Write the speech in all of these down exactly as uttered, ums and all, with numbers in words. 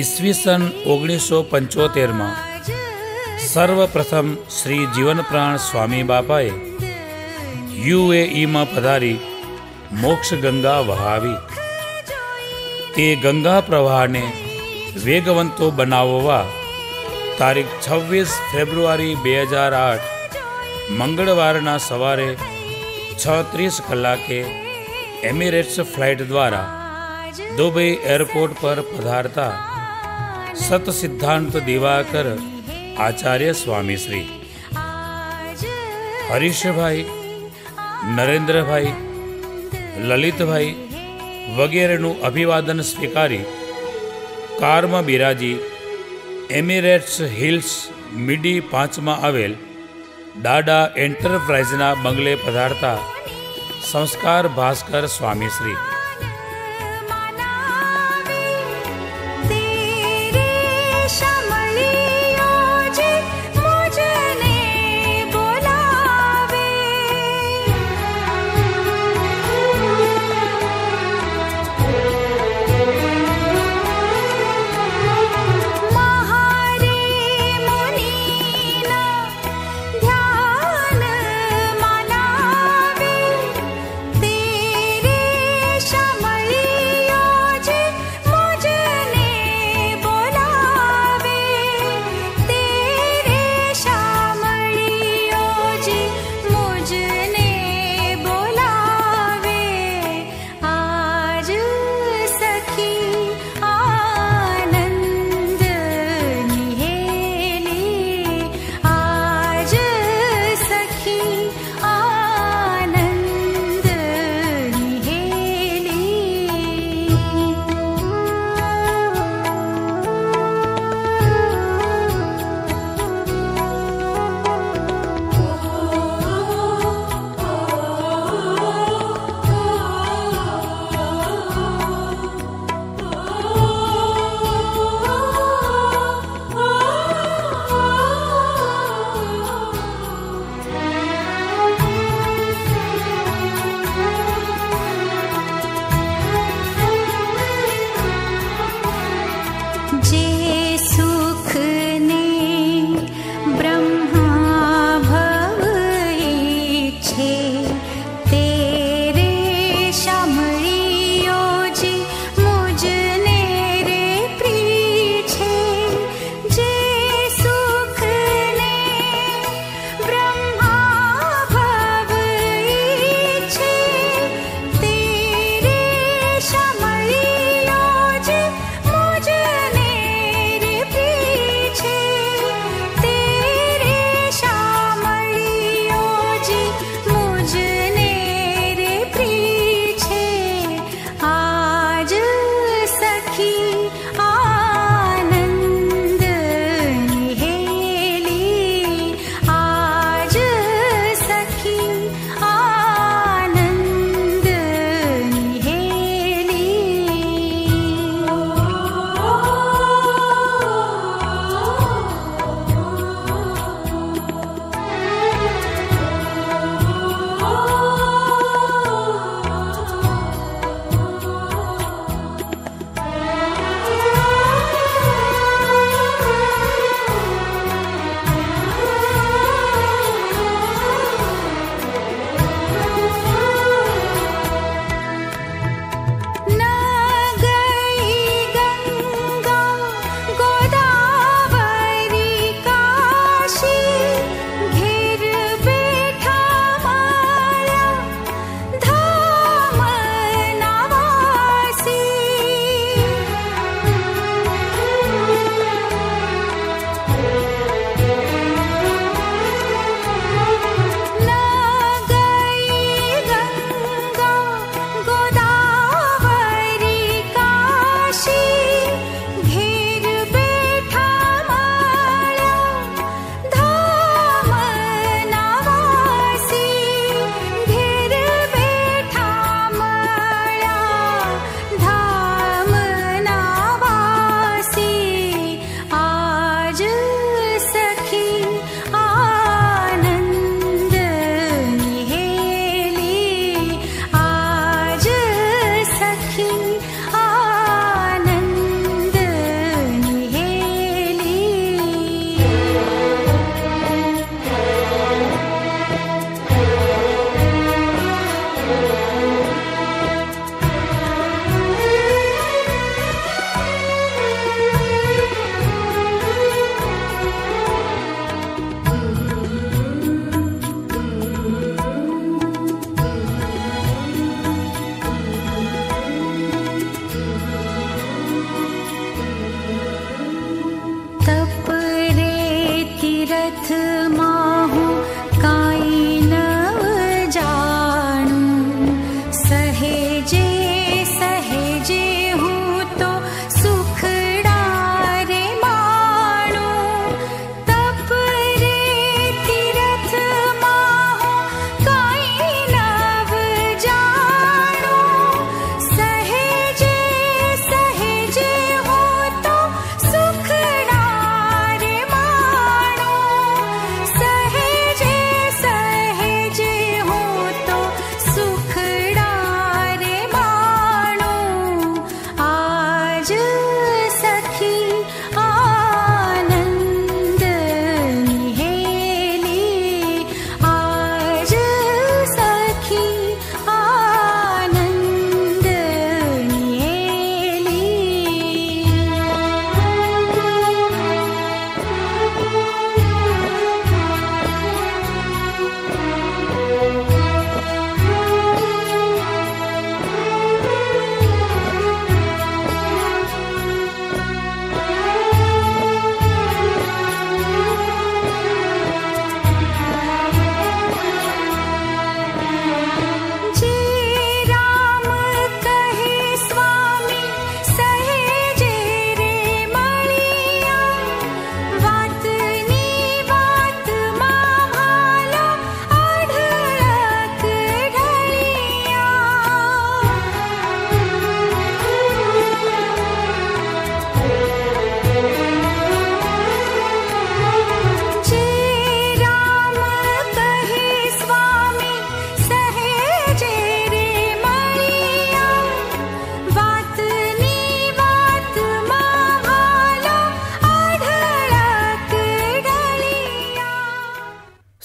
ઈસવી સન ઓગણીસો પંચોતેરમાં સર્વપ્રથમ શ્રી જીવનપ્રાણ સ્વામી બાપાએ યુએઈમાં પધારી મોક્ષ ગંગા વહાવી. તે ગંગા પ્રવાહને વેગવંતો બનાવવા તારીખ છવ્વીસ ફેબ્રુઆરી બે હજાર આઠ મંગળવારના સવારે છ ત્રીસ કલાકે એમિરેટ્સ ફ્લાઇટ દ્વારા દુબઈ એરપોર્ટ પર પધારતા સત સિદ્ધાંત દિવાકર આચાર્ય સ્વામીશ્રી હરીશભાઈ, નરેન્દ્રભાઈ, લલિતભાઈ વગેરેનું અભિવાદન સ્વીકારી કારમાં બિરાજી એમિરેટ્સ હિલ્સ મીડી પાંચમાં આવેલ દાદા એન્ટરપ્રાઇઝના બંગલે પધારતા સંસ્કાર ભાસ્કર સ્વામીશ્રી.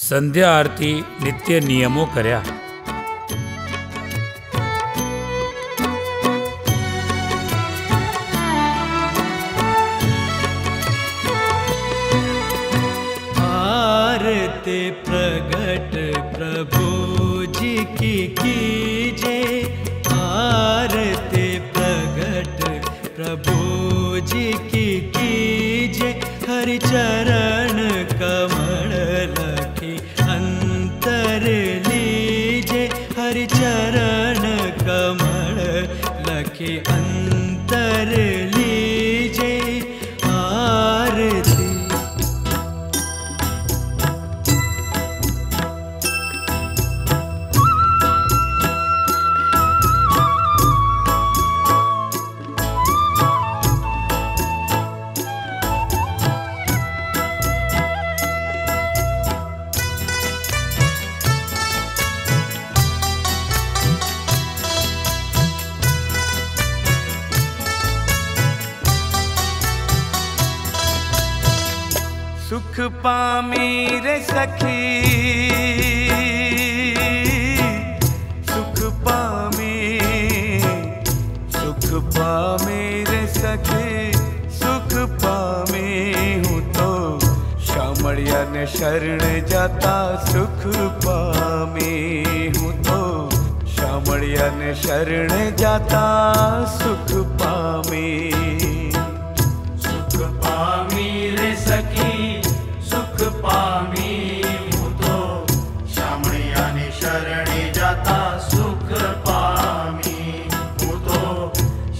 संध्या आरती नित्य नियमों कर्या। आरती प्रगट प्रभु जी की कीजे, आरती प्रगट प्रभु जी की कीजे, हरि चरण कमल लखी अंतर लीजे, हरि चरण कमल लखी अंतर लीजे। आरती पामी रे सखी, सुख पामी, सुख पामी रे सखी, सुख पामी हूँ तो श्यामड़िया ने शरण जाता। सुख पामी हूँ तो श्यामड़िया ने शरण जाता। सुख पामी, सुख पामी रे सखी, सुख पामी हूँ तो श्यामड़िया ने शरण जाता। सुख पामी हूँ तो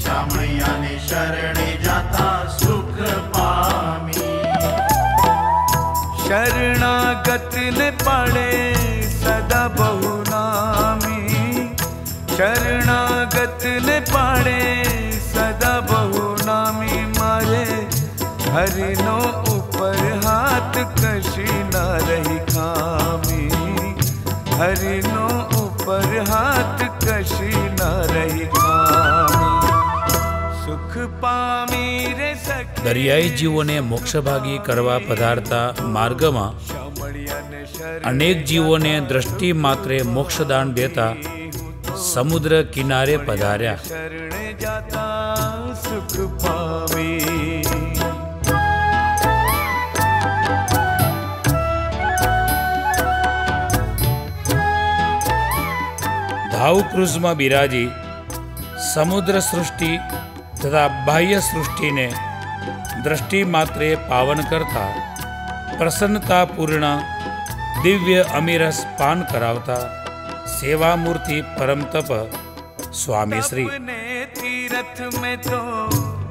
श्यामड़िया ने शरण जाता। सुख पामी शरणागत ने पड़े सदा बहुनामी, शरणागत ने पड़े सदा बहुनामी मारे, हरिनो पर हाथ कशी ना रही खामी, हरिनो ऊपर हाथ कशी ना रही खामी। सुख पामी रे सखी। दरियाई जीवोने मोक्षभागी करवा पधारता मार्गमा अनेक जीवोने दृष्टि मात्रे मोक्षदान देता समुद्र किनारे पधार्या। सुख पामी भाव क्रूज में बिराजी समुद्र सृष्टि तथा बाह्य सृष्टि ने दृष्टि मात्रे पावन करता प्रसन्नता पूर्ण दिव्य अमीरस पान करावता सेवा मूर्ति परम तप स्वामी श्री। तीरथ में तो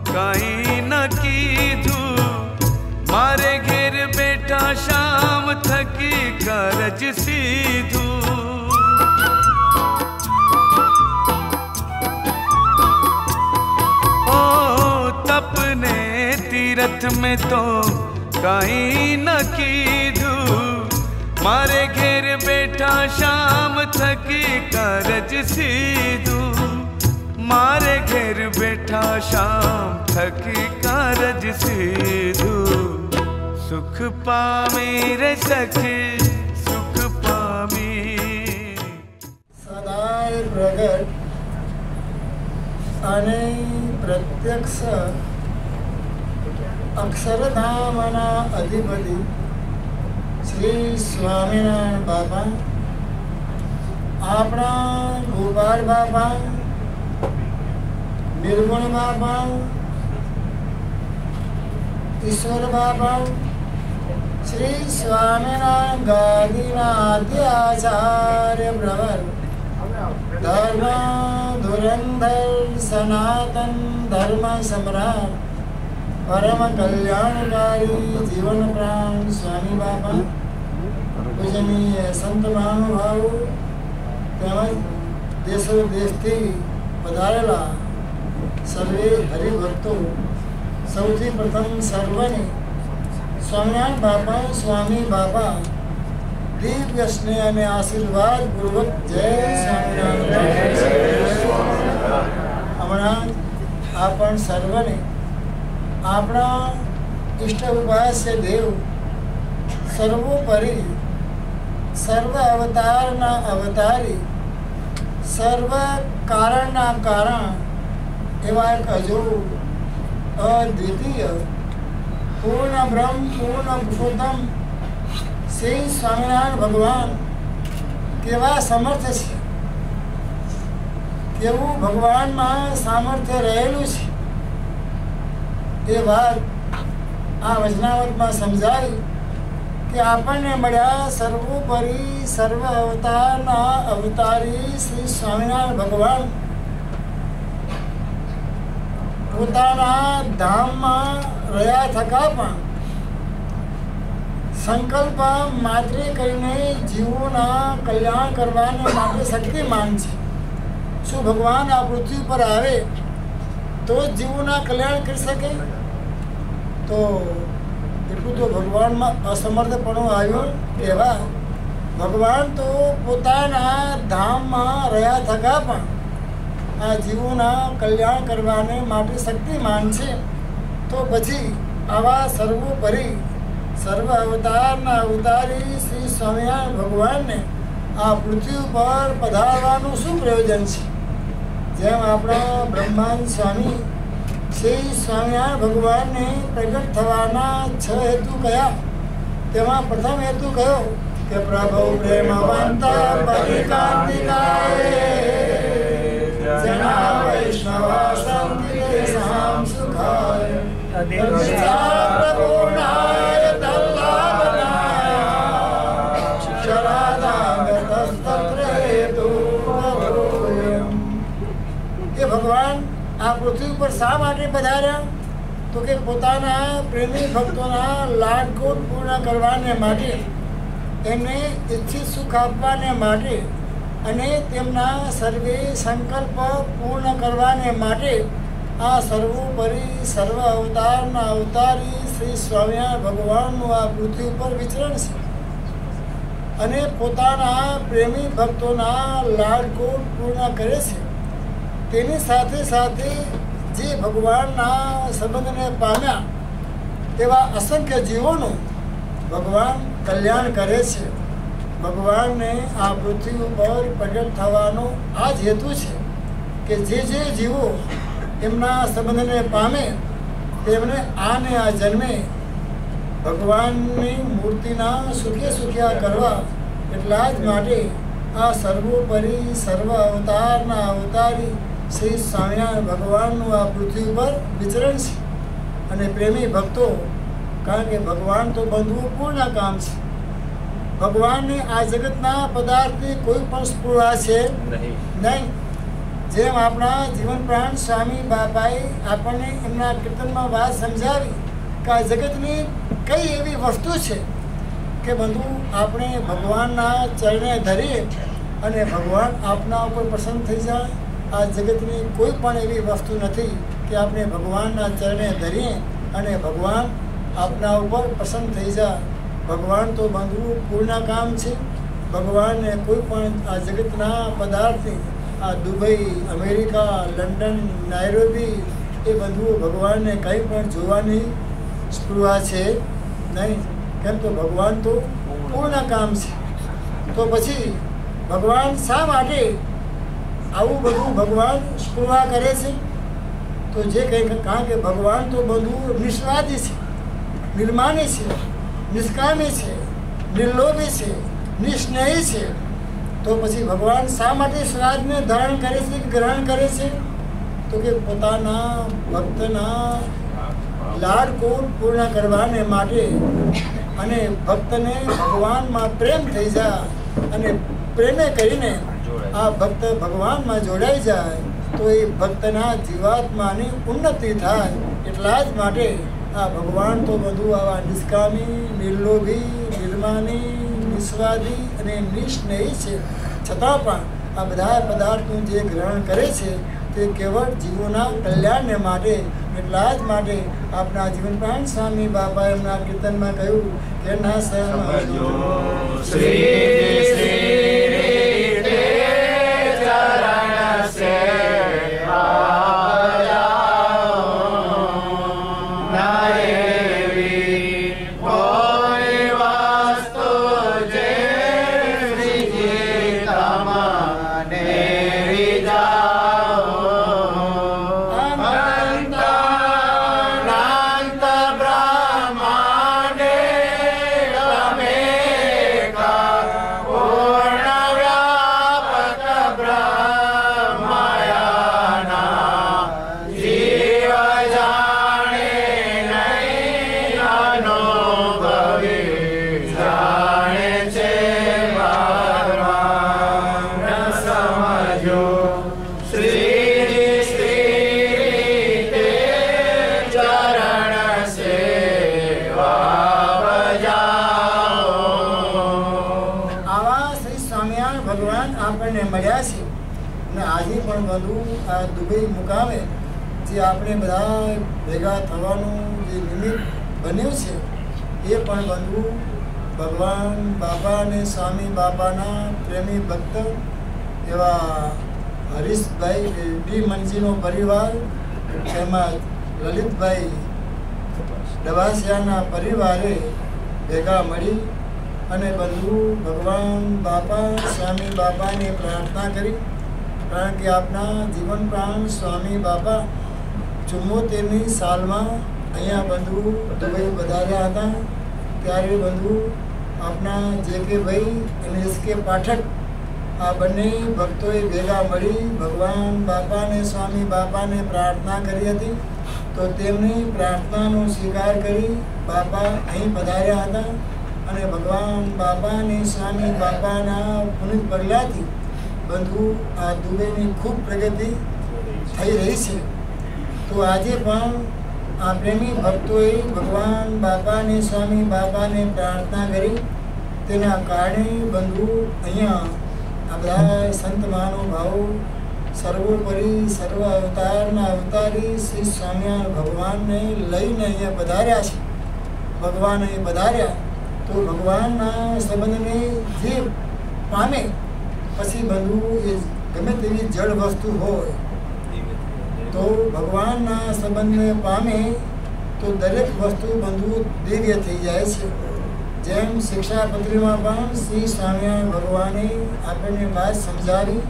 कहीं न कीधू, मारे घेर बेटा शाम थकी करज सीधू, तपने तीरथ में तो कहीं न कीधू, मारे घेर बेटा शाम थकी करज सीधू, मारे घेर बेटा शाम थकी करज सीधू। सुख पामी रे सखी, सुख पामी। सदाय प्रगट आणि प्रत्यक्ष अक्षरधामना अधिपति श्री स्वामीनारायण बाबा, आपणा गोपाल बाबा, निर्गुण बाबा, ईश्वर बाबा, श्री स्वामीनारायण गादीना आद्य आचार्य प्रवर धर्म धुरंधर सनातन धर्म सम्राट परम कल्याणकारी जीवन प्राण स्वामी बाबा, पूजनीय संत महानुभावो तेमज देशो देशथी पधारेला सर्वे हरिभक्तो सौथी प्रथम सर्वने स्वामीनारायण बाबा स्वामी बाबा दिव्य स्नेह में आशीर्वाद पूर्वक जय स्वामीनारायण। हमारा आपण सर्वने अपना इष्ट उपास्य देव सर्वोपरि सर्व अवतार न अवतारी, सर्व कारण ना कारण एवं एक अजूब अद्वितीय पूर्ण ब्रह्म पूर्ण पुरुषोत्तम श्री स्वामीनारायण भगवान केवा समर्थ है। केवू भगवान में सामर्थ्य रहेलू है। ये बात आ वचनावत में समझाई कि आपने बड़ा सर्वोपरि सर्व अवतार ना अवतारी श्री स्वामीनारायण भगवान पोताना धाम में रह्या थका पण संकल्प मात्र करीने जीवोना कल्याण करवाने माटे शक्तिमान छे। शू भगवान आ पृथ्वी पर आए तो जीवोना कल्याण कर सके, तो एटू तो भगवान में असमर्थपणु आयो कहवा भगवान तो पोताना धाम में रह्या थका पण आ जीवोना कल्याण करवाने माटे शक्तिमान छे। तो पछी आवा सर्वोपरि सर्व अवतार ना अवतारी श्री स्वामीनारायण भगवान ने आ पृथ्वी पर पधारवानुं शुं प्रयोजन छे? जब अपना ब्रह्मांड स्वामी श्री स्वामीनारायण भगवान ने प्रकट थवाना छ हेतु कया। प्रथम हेतु कहो कि प्रभु प्रेमवंत परिकांतिकाय जना वैष्णव संति तेषां सुखाय तद्विचारपूर्णाय तल्लाभनाय शरदागतस्तत्र हेतु। भगवान आ पृथ्वी पर शा माटे पधार्या? तो कि पोताना प्रेमी भक्तोना लाडकोट पूर्ण करवाने माटे, एमने इच्छित सुख आपवाने माटे अने तेमना सर्वे संकल्प पूर्ण करवाने माटे आ सर्वोपरि सर्व अवतारना अवतारी श्री स्वामीनारायण भगवाननुं आ पृथ्वी पर विचरण छे। अने पोताना प्रेमी भक्तोना लाडकोट पूर्ण करे छे। तेनी साथे साथे जी भगवान संबंध ने पाम्या तेवा असंख्य जीवों भगवान कल्याण करे छे। भगवान ने आ पृथ्वी पर प्रकट थवानो आज हेतु है कि जे जे जीवो एमना संबंध ने पामे तेमने आने आ जन्मे भगवान नी मूर्तिना सुखे सुखिया करवा एटला ज माटे आ सर्वोपरि सर्व अवतार ना अवतारी श्री स्वामीनारायण भगवान आ पृथ्वी पर विचरण है। अने प्रेमी भक्तों, कारण के भगवान तो बंधुपूर्ण काम है। भगवान ने आ जगतना पदार्थ की कोई पण स्पृहा है नहीं। जेम अपना जीवन प्राण स्वामी बापाए आपने एमना कीर्तन में बात समझावी कि आ जगतनी कई एवी वस्तु है कि बंधु आपने भगवान चरणे धरीए अने भगवान आपना ऊपर प्रसन्न थी जाए। आ जगतनी कोई पण एवी वस्तु नहीं कि आपने भगवान चरणे धरीए अने भगवान आपना ऊपर प्रसन्न थी जा। भगवान तो बंधु पूर्ण काम है। भगवान ने कोई पण आ जगतना पदार्थ आ दुबई अमेरिका लंडन नायरोबी ए बंधु भगवान ने कहीं पण जोवानी स्पृहा है नहीं, केम तो भगवान तो पूर्ण काम है। तो पछी भगवान शा माटे आवुं बधुं भगवान स्पृहा करे छे? तो जे कहीं कहा कि भगवान तो बधुं निस्वार्थी छे, निर्मानी छे, निष्कामी छे, निर्लोभी छे, निस्नेही छे। तो पछी भगवान शा माटे स्वार्थ ने धारण करे छे कि ग्रहण करे छे? तो कि पोताना भक्तना लाडकोट पूर्ण करवाने माटे अने भक्तने भगवान में प्रेम थई जाय अने प्रेमे करीने आ भक्त भगवान में जोड़ाई जाए तो ये भक्तना जीवात्मा की उन्नति थाय। एटला ज माटे आ भगवान तो बधु आवा निष्कामी निर्लोभी निर्मानी निस्वार्थी अने निस्नेही छे, छतां पण आ बधा पदार्थों जे ग्रहण करे छे ते केवल जीवोना कल्याण ने माटे। एटला ज माटे आपना जीवन प्राण स्वामी बापाए एमना कीर्तन में कह्युं के न समझो श्री श्री આજે પણ બધું આ દુબઈ મુકામે જે આપણે બધા ભેગા થવાનું જે નિમિત્ત બન્યું છે એ પણ બધું ભગવાન બાબા અને સ્વામી બાબાના પ્રેમી ભક્ત એવા હરીશભાઈ બી મંજીનો પરિવાર એમાં લલિતભાઈ ડવાસિયાના પરિવારે ભેગા મળી અને બધું ભગવાન બાપા સ્વામી બાપાને પ્રાર્થના કરી, કારણ કે આપના જીવન પ્રાણ સ્વામી બાપા ચુમ્મોતેરની સાલમાં અહીંયા બંધુ દુબઈ વધાર્યા હતા ત્યારે બંધુ આપના જે કે ભાઈ અને એસ કે પાઠક આ બંને ભક્તોએ ભેગા મળી ભગવાન બાપાને સ્વામી બાપાને પ્રાર્થના કરી હતી, તો તેમની પ્રાર્થનાનો સ્વીકાર કરી બાપા અહીં વધાર્યા હતા અને ભગવાન બાબાની સ્વામી બાબાના પુનિત પગલાથી બંધુ આ દુબઈની ખૂબ પ્રગતિ થઈ રહી છે. તો આજે પણ આ પ્રેમી ભક્તોએ ભગવાન બાબાની સ્વામી બાબાને પ્રાર્થના કરી, તેના કારણે બંધુ અહીંયા આ બધા સંત મહાનુભાવો સર્વોપરી સર્વ અવતારના અવતારી શ્રી સ્વામિનારાયણ ભગવાનને લઈને અહીંયા પધાર્યા છે, ભગવાન અહીં પધાર્યા. તો ભગવાનના સંબંધને જે પામે પછી બંધુ એ ગમે તેવી જળ વસ્તુ હોય તો ભગવાનના સંબંધને પામે તો દરેક વસ્તુ બંધુ દિવ્ય થઈ જાય છે. જેમ શિક્ષાપત્રીમાં પણ શ્રી સ્વામિનારાયણ ભગવાને આપણને વાત સમજાવી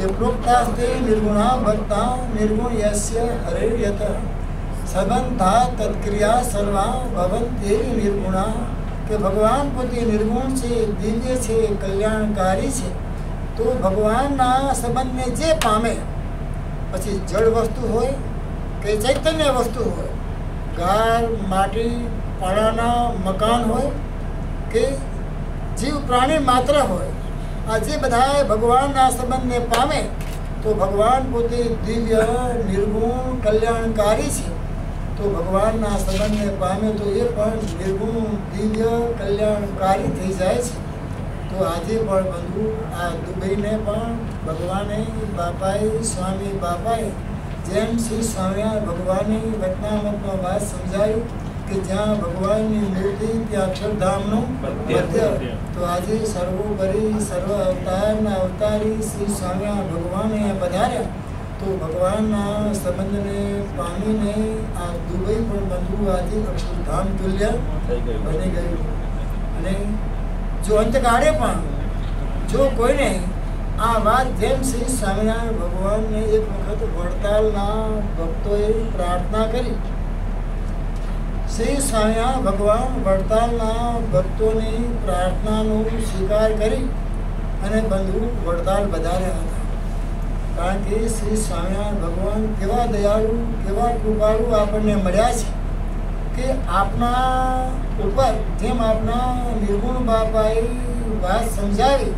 કે પ્રોક્તાસ્તે નિર્ગુણા ભક્તા નિર્ગુણ યસ્ય હરે યત સબંધા તત્ક્રિયા સર્વા ભવંતે નિર્ગુણા, કે ભગવાન પોતે નિર્ગુણ છે, દિવ્ય છે, કલ્યાણકારી છે. તો ભગવાનના સંબંધને જે પામે પછી જળ વસ્તુ હોય કે ચૈતન્ય વસ્તુ હોય, ઘર માટી પાણાના મકાન હોય કે જીવ પ્રાણી માત્ર હોય, આ જે બધાએ ભગવાનના સંબંધને પામે તો ભગવાન પોતે દિવ્ય નિર્ગુણ કલ્યાણકારી છે. તો ભગવાનના સંબંધને પામે તો એ પણ નિર્ગુણ દિવ્ય કલ્યાણકારી થઈ જાય છે. તો આજે પણ બંધુ આ દુબઈને પણ ભગવાને બાપાએ સ્વામી બાપાએ જેમ શ્રી સ્વામિનારાયણ ભગવાનની ઘટનાત્મકમાં વાત સમજાયું કે જ્યાં ભગવાનની મૂર્તિ ત્યાં અક્ષરધામનું મધ્ય, તો આજે સર્વોપરી સર્વ અવતારના અવતારી શ્રી સ્વામિનારાયણ ભગવાને પધાર્યા. તો ભગવાનના સંબંધને પામીને આ દુબઈ પણ બંધુ આજે અક્ષરધામ તુલ્ય બની ગયું. અને જો અંતકાળે પણ જો કોઈને આ વાત જેમ શ્રી સ્વામિનારાયણ ભગવાનને એક વખત વડતાલના ભક્તોએ પ્રાર્થના કરી, શ્રી સ્વામિનારાયણ ભગવાન વડતાલના ભક્તોની પ્રાર્થનાનો સ્વીકાર કરી અને બંધુ વડતાલ વધાર્યા હતા, કારણ કે શ્રી સ્વામિનારાયણ ભગવાન કેવા દયાળુ કેવા કૃપાળુ આપણને મળ્યા છે કે આપના ઉપર જેમ આપના નિર્ગુણ બાપાએ વાત સમજાવી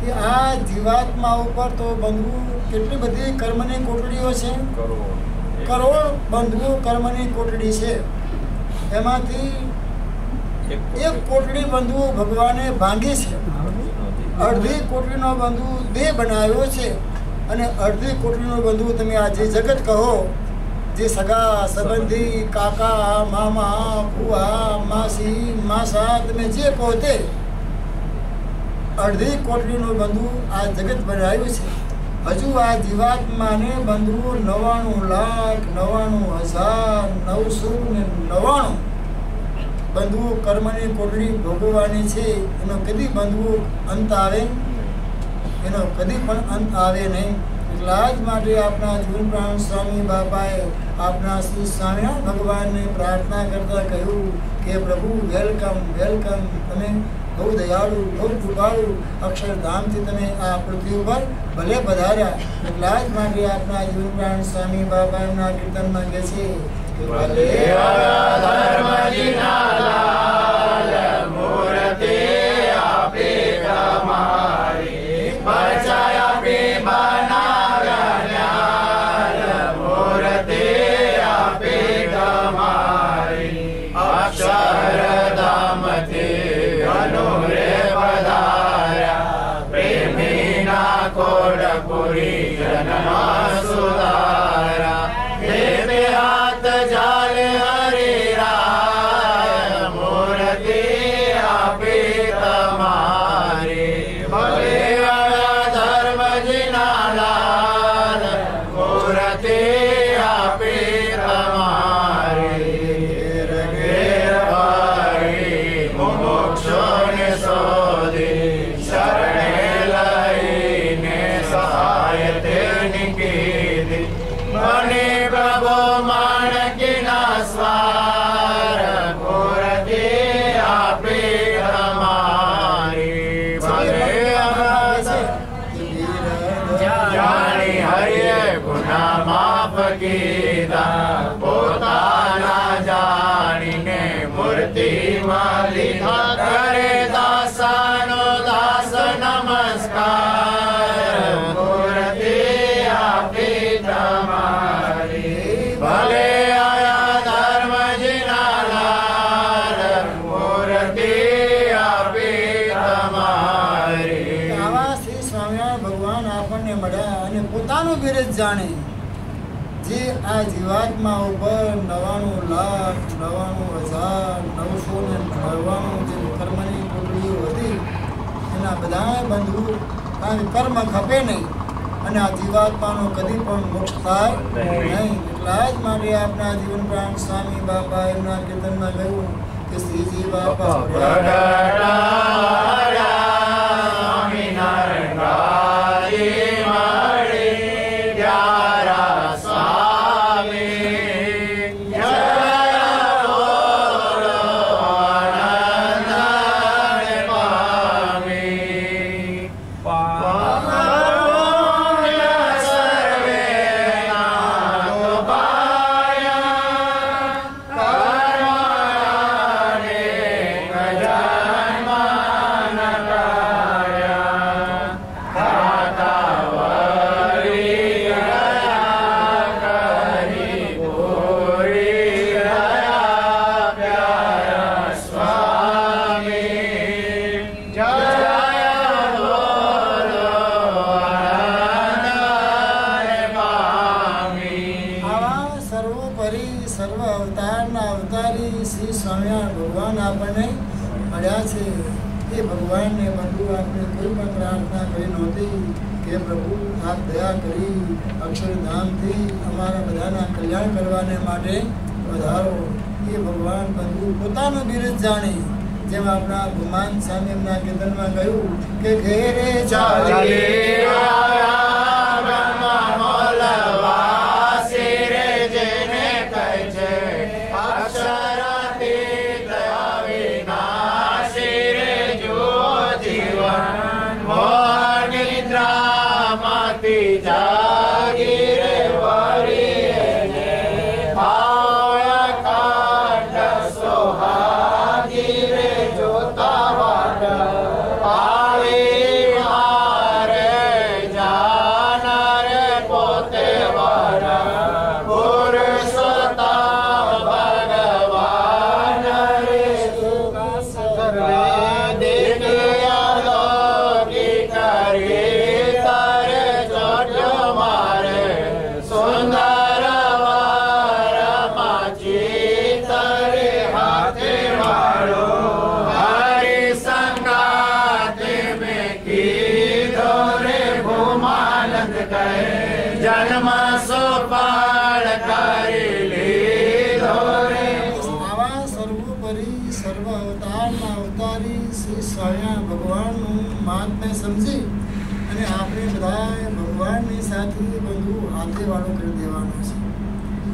કે આ જીવાત્મા ઉપર તો બંધુ કેટલી બધી કર્મની કોટડીઓ છે, કરોડ બંધુઓ કર્મની કોટડી છે, એમાંથી એક કોટડી બંધુઓ ભગવાને ભાંગી છે, અડધી કોટડીનો બંધુ દેહ બનાવ્યો છે અને અડધી કોટડીનો બંધુ તમે આ જે જગત કહો જે સગા સંબંધી કાકા મામા ફુવા માસી માસા તમે જે કહો તે અડધી કોટડીનો બંધુ આ જગત બનાવ્યું છે. હજુ આ જીવાત્માને બંધુ નવાણું લાખ નવાણું હજાર નવસો ને નવાણું બંધુઓ કર્મની કોટડી ભોગવવાની છે. એનો કદી બંધુઓ અંત આવે એનો કદી પણ અંત આવે નહીં. એટલા જ માટે આપણા જીવનપ્રાણ સ્વામી બાપાએ આપણા શ્રી સ્વામિનારાયણ ભગવાનને પ્રાર્થના કરતાં કહ્યું કે પ્રભુ વેલકમ વેલકમ, તમે બહુ દયાળુ બહુ કૃપાળુ અક્ષરધામથી તમે આ પૃથ્વી ઉપર ભલે પધાર્યા. એટલા જ માટે આપણા જીવનપ્રાણ સ્વામી બાપા એમના કીર્તનમાં કહે છે, ભલે ધર્મજી ના લાલ મૂર્તિ આપે તમારી કોડપુરી शरणमा सुधारा, देते हाथ जाल हरे राय, मूर्ति आपे तमारे, भले अड़ा धर्म जिना लाल, मूर्ति आपे तमारे, घेर घेर भारी मुमुक्षुन सोधे, शरणे लईने सहाय निकेति, बने प्रभो माणकिना स्वार, मूर्ति आपे हमारी, भले जानी हरि गुना माफ कीधा, पोता ना जानी ने मूर्ति मालिका, करे दासानो दास नमस्कार, मूर्ति आपे हमारी, भले आया धर्म जिना लाल, मूर्ति आपे हमारी. આવાથી સ્વામિનારાયણ ભગવાન આપણને મળ્યા અને પોતાનું બિરજ જાણે જે આ જીવાત્મા ઉપર નવાણું લાખ નવાણું હજાર નવસો ને નવ્વાણું જે કર્મની ટુકડીઓ હતી એના બધા બંધુ કારણ કર્મ ખપે નહીં અને આ જીવાત્માનો કદી પણ મોક્ષ થાય નહીં. એટલા જ માટે આપણા જીવન પ્રાણ સ્વામી બાપા એમના કીર્તનમાં કહ્યું કે શ્રીજી બાપા જેમ આપણા ગુમાન સામે એમના કેતનમાં ગયું કે ઘેરે ચાલે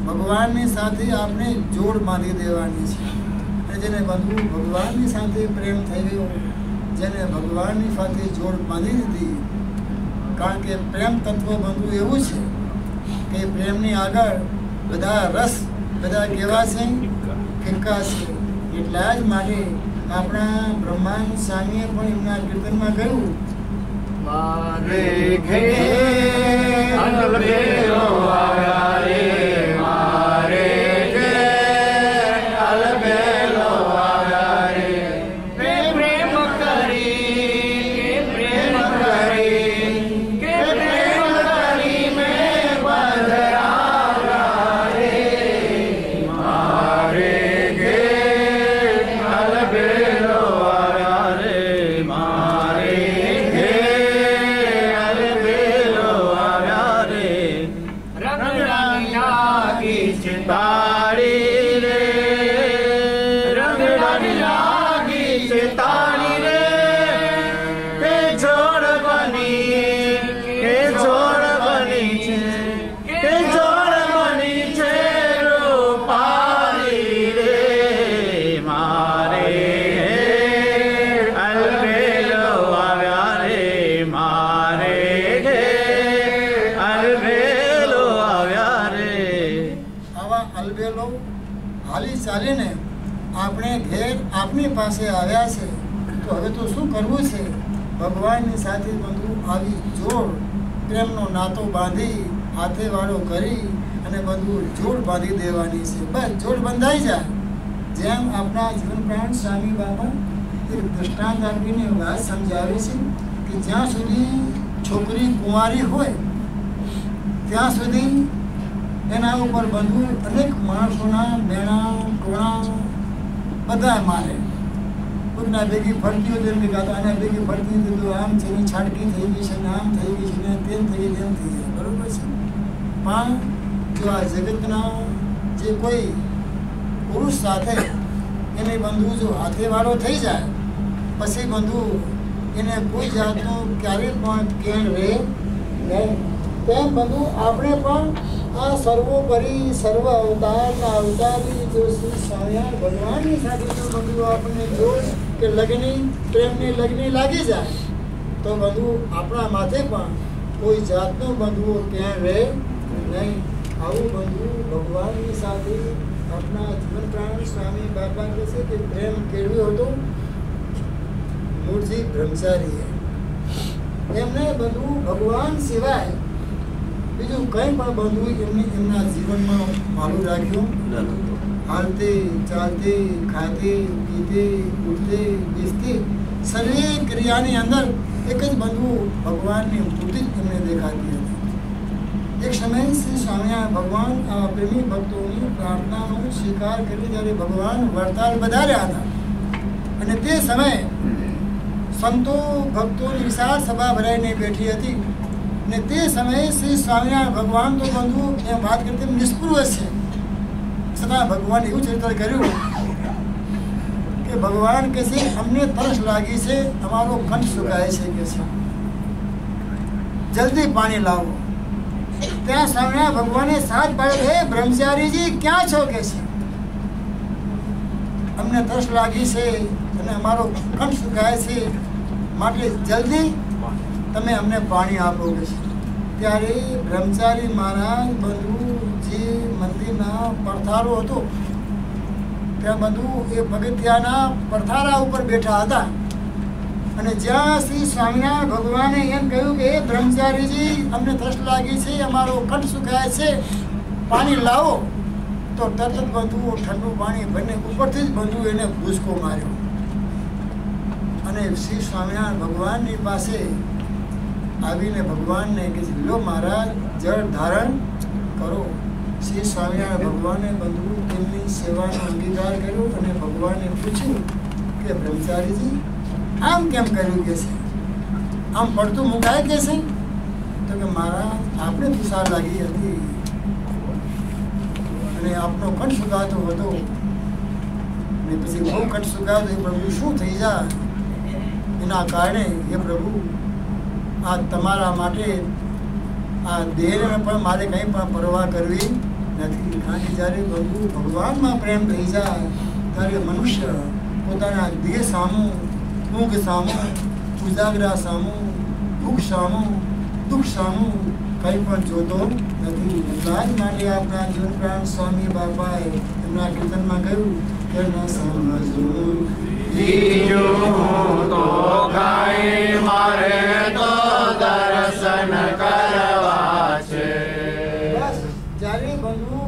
ભગવાનની સાથે આપણે જોડ બાંધી દેવાની છે અને જેને બધું ભગવાનની સાથે પ્રેમ થઈ ગયો, જેને ભગવાનની સાથે જોડ બાંધી દીધી, કારણ કે પ્રેમ તત્વ બંધુ એવું છે કે પ્રેમની આગળ બધા રસ બધા કેવા છે, ફિક્કા છે. એટલા જ માટે આપણા બ્રહ્માંડ સ્વામીએ પણ એમના કીર્તનમાં કહ્યું ચાલીને આપણે ઘેર આપની પાસે આવ્યા છે તો હવે તો શું કરવું છે? ભગવાનની સાથે બધું આવી જોડ પ્રેમનો નાતો બાંધી હાથેવાળો કરી અને બધું જોડ બાંધી દેવાની છે. બસ જોડ બંધાઈ જાય. જેમ આપણા જીવનપ્રાણ સ્વામી બાબા એક દૃષ્ટાંત આપીને વાત સમજાવે છે કે જ્યાં સુધી છોકરી કુંવારી હોય ત્યાં સુધી એના ઉપર બધું અનેક માણસોના બેણા ટોણા બધા મારે. કોઈના ભેગી ફરતી હોય તેમ ગાતા આના ભેગી ફરતી હતી તો આમ છે એની છાટકી થઈ ગઈ છે ને આમ થઈ ગઈ છે ને તેમ થઈ ગઈ તેમ થઈ જાય. બરાબર છે. પણ જો આ જગતના જે કોઈ પુરુષ સાથે એને બંધુ જો હાથેવાળો થઈ જાય પછી બંધુ એને કોઈ જાતનો ક્યારે પણ કેળ રહે નહીં. તેમ બંધુ આપણે પણ આ સર્વોપરી સર્વ અવતારના અવતારી જો શ્રી સ્વામિનારાયણ ભગવાનની સાથે જો બધું આપણને જોઈ કે લગ્ની પ્રેમની લગ્ની લાગી જાય તો બધું આપણા માથે પણ કોઈ જાતનું બંધુઓ ત્યાં રહે નહીં. આવું બંધુ ભગવાનની સાથે આપણા જીવનપ્રાણ સ્વામી બાબા કહે છે કે પ્રેમ કેળવ્યો હતો મૂળજી બ્રહ્મચારી એમને બધું ભગવાન સિવાય બીજું કંઈ પણ બંધવું એમને એમના જીવનમાં માલું રાખ્યું. હાલતે ચાલતે ખાતે પીતે ઉડતે બેસતી સર્વે ક્રિયાની અંદર એક જ બંધવું ભગવાનની મૂર્તિ જ એમને દેખાતી હતી. એક સમયે શ્રી સ્વામિનારાયણ ભગવાન આ પ્રેમી ભક્તોની પ્રાર્થનાનો સ્વીકાર કરી ત્યારે ભગવાન વડતાલ વધાર્યા હતા અને તે સમયે સંતો ભક્તોની વિશાળ સભા ભરાઈને બેઠી હતી ને તે સમયે શ્રી સ્વામિનારાયણ ભગવાન તો બંધુ એ વાત કરતી નિષ્પૃહ છે. છતાં ભગવાન એવું ચરિત્ર કર્યું કે ભગવાન કહે છે અમને તરસ લાગી છે અમારો કંઠ સુકાય છે કે છે જલ્દી પાણી લાવો. ત્યાં સ્વામિનારાયણ ભગવાને સાથ પાડે હે બ્રહ્મચારીજી ક્યાં છો કે છે અમને તરસ લાગી છે અને અમારો કંઠ સુકાય છે માટે જલ્દી તમે અમને પાણી આપો કે છે. ત્યારે બ્રહ્મચારી મહારાજ બધું જે મંદિરના પડથારો હતો ત્યાં બધું એ પગથિયાના પડથારા ઉપર બેઠા હતા અને જ્યાં શ્રી સ્વામિનારાયણ ભગવાને એમ કહ્યું કે બ્રહ્મચારીજી અમને તરસ લાગી છે અમારો કંઠ સુકાય છે પાણી લાવો તો તરત જ બધું ઠંડુ પાણી બંને ઉપરથી જ બધું એને ભૂસકો માર્યો અને શ્રી સ્વામિનારાયણ ભગવાનની પાસે આવીને ભગવાનને કે લો મહારાજ જળ ધારણ કરો. શ્રી સ્વામિનારાયણ ભગવાને બધું તેમની સેવાનો અંગીકાર કર્યો અને ભગવાને પૂછ્યું કે બ્રહ્મચારીજી આમ કેમ કર્યું કે છે આમ પડતું મુકાય કે છે તો કે મહારાજ આપણે તુષાર લાગી હતી અને આપનો કંઠ સુકાતો હતો અને પછી બહુ કંઠ સુકાતો એ પ્રભુ શું થઈ જાય એના કારણે એ પ્રભુ આ તમારા માટે આ દેહને પણ મારે કંઈ પણ પરવા કરવી નથી. કારણ કે જ્યારે બધું ભગવાનમાં પ્રેમ થઈ જાય ત્યારે મનુષ્ય પોતાના દેહ સામું ઊંઘ સામું ઉજાગરા સામું દુઃખ સામું દુઃખ સામું કંઈ પણ જોતો નથી. એટલા જ માટે આપણા જીવનપ્રાણ સ્વામી બાપાએ એમના કીર્તનમાં કહ્યું કે ન સમજો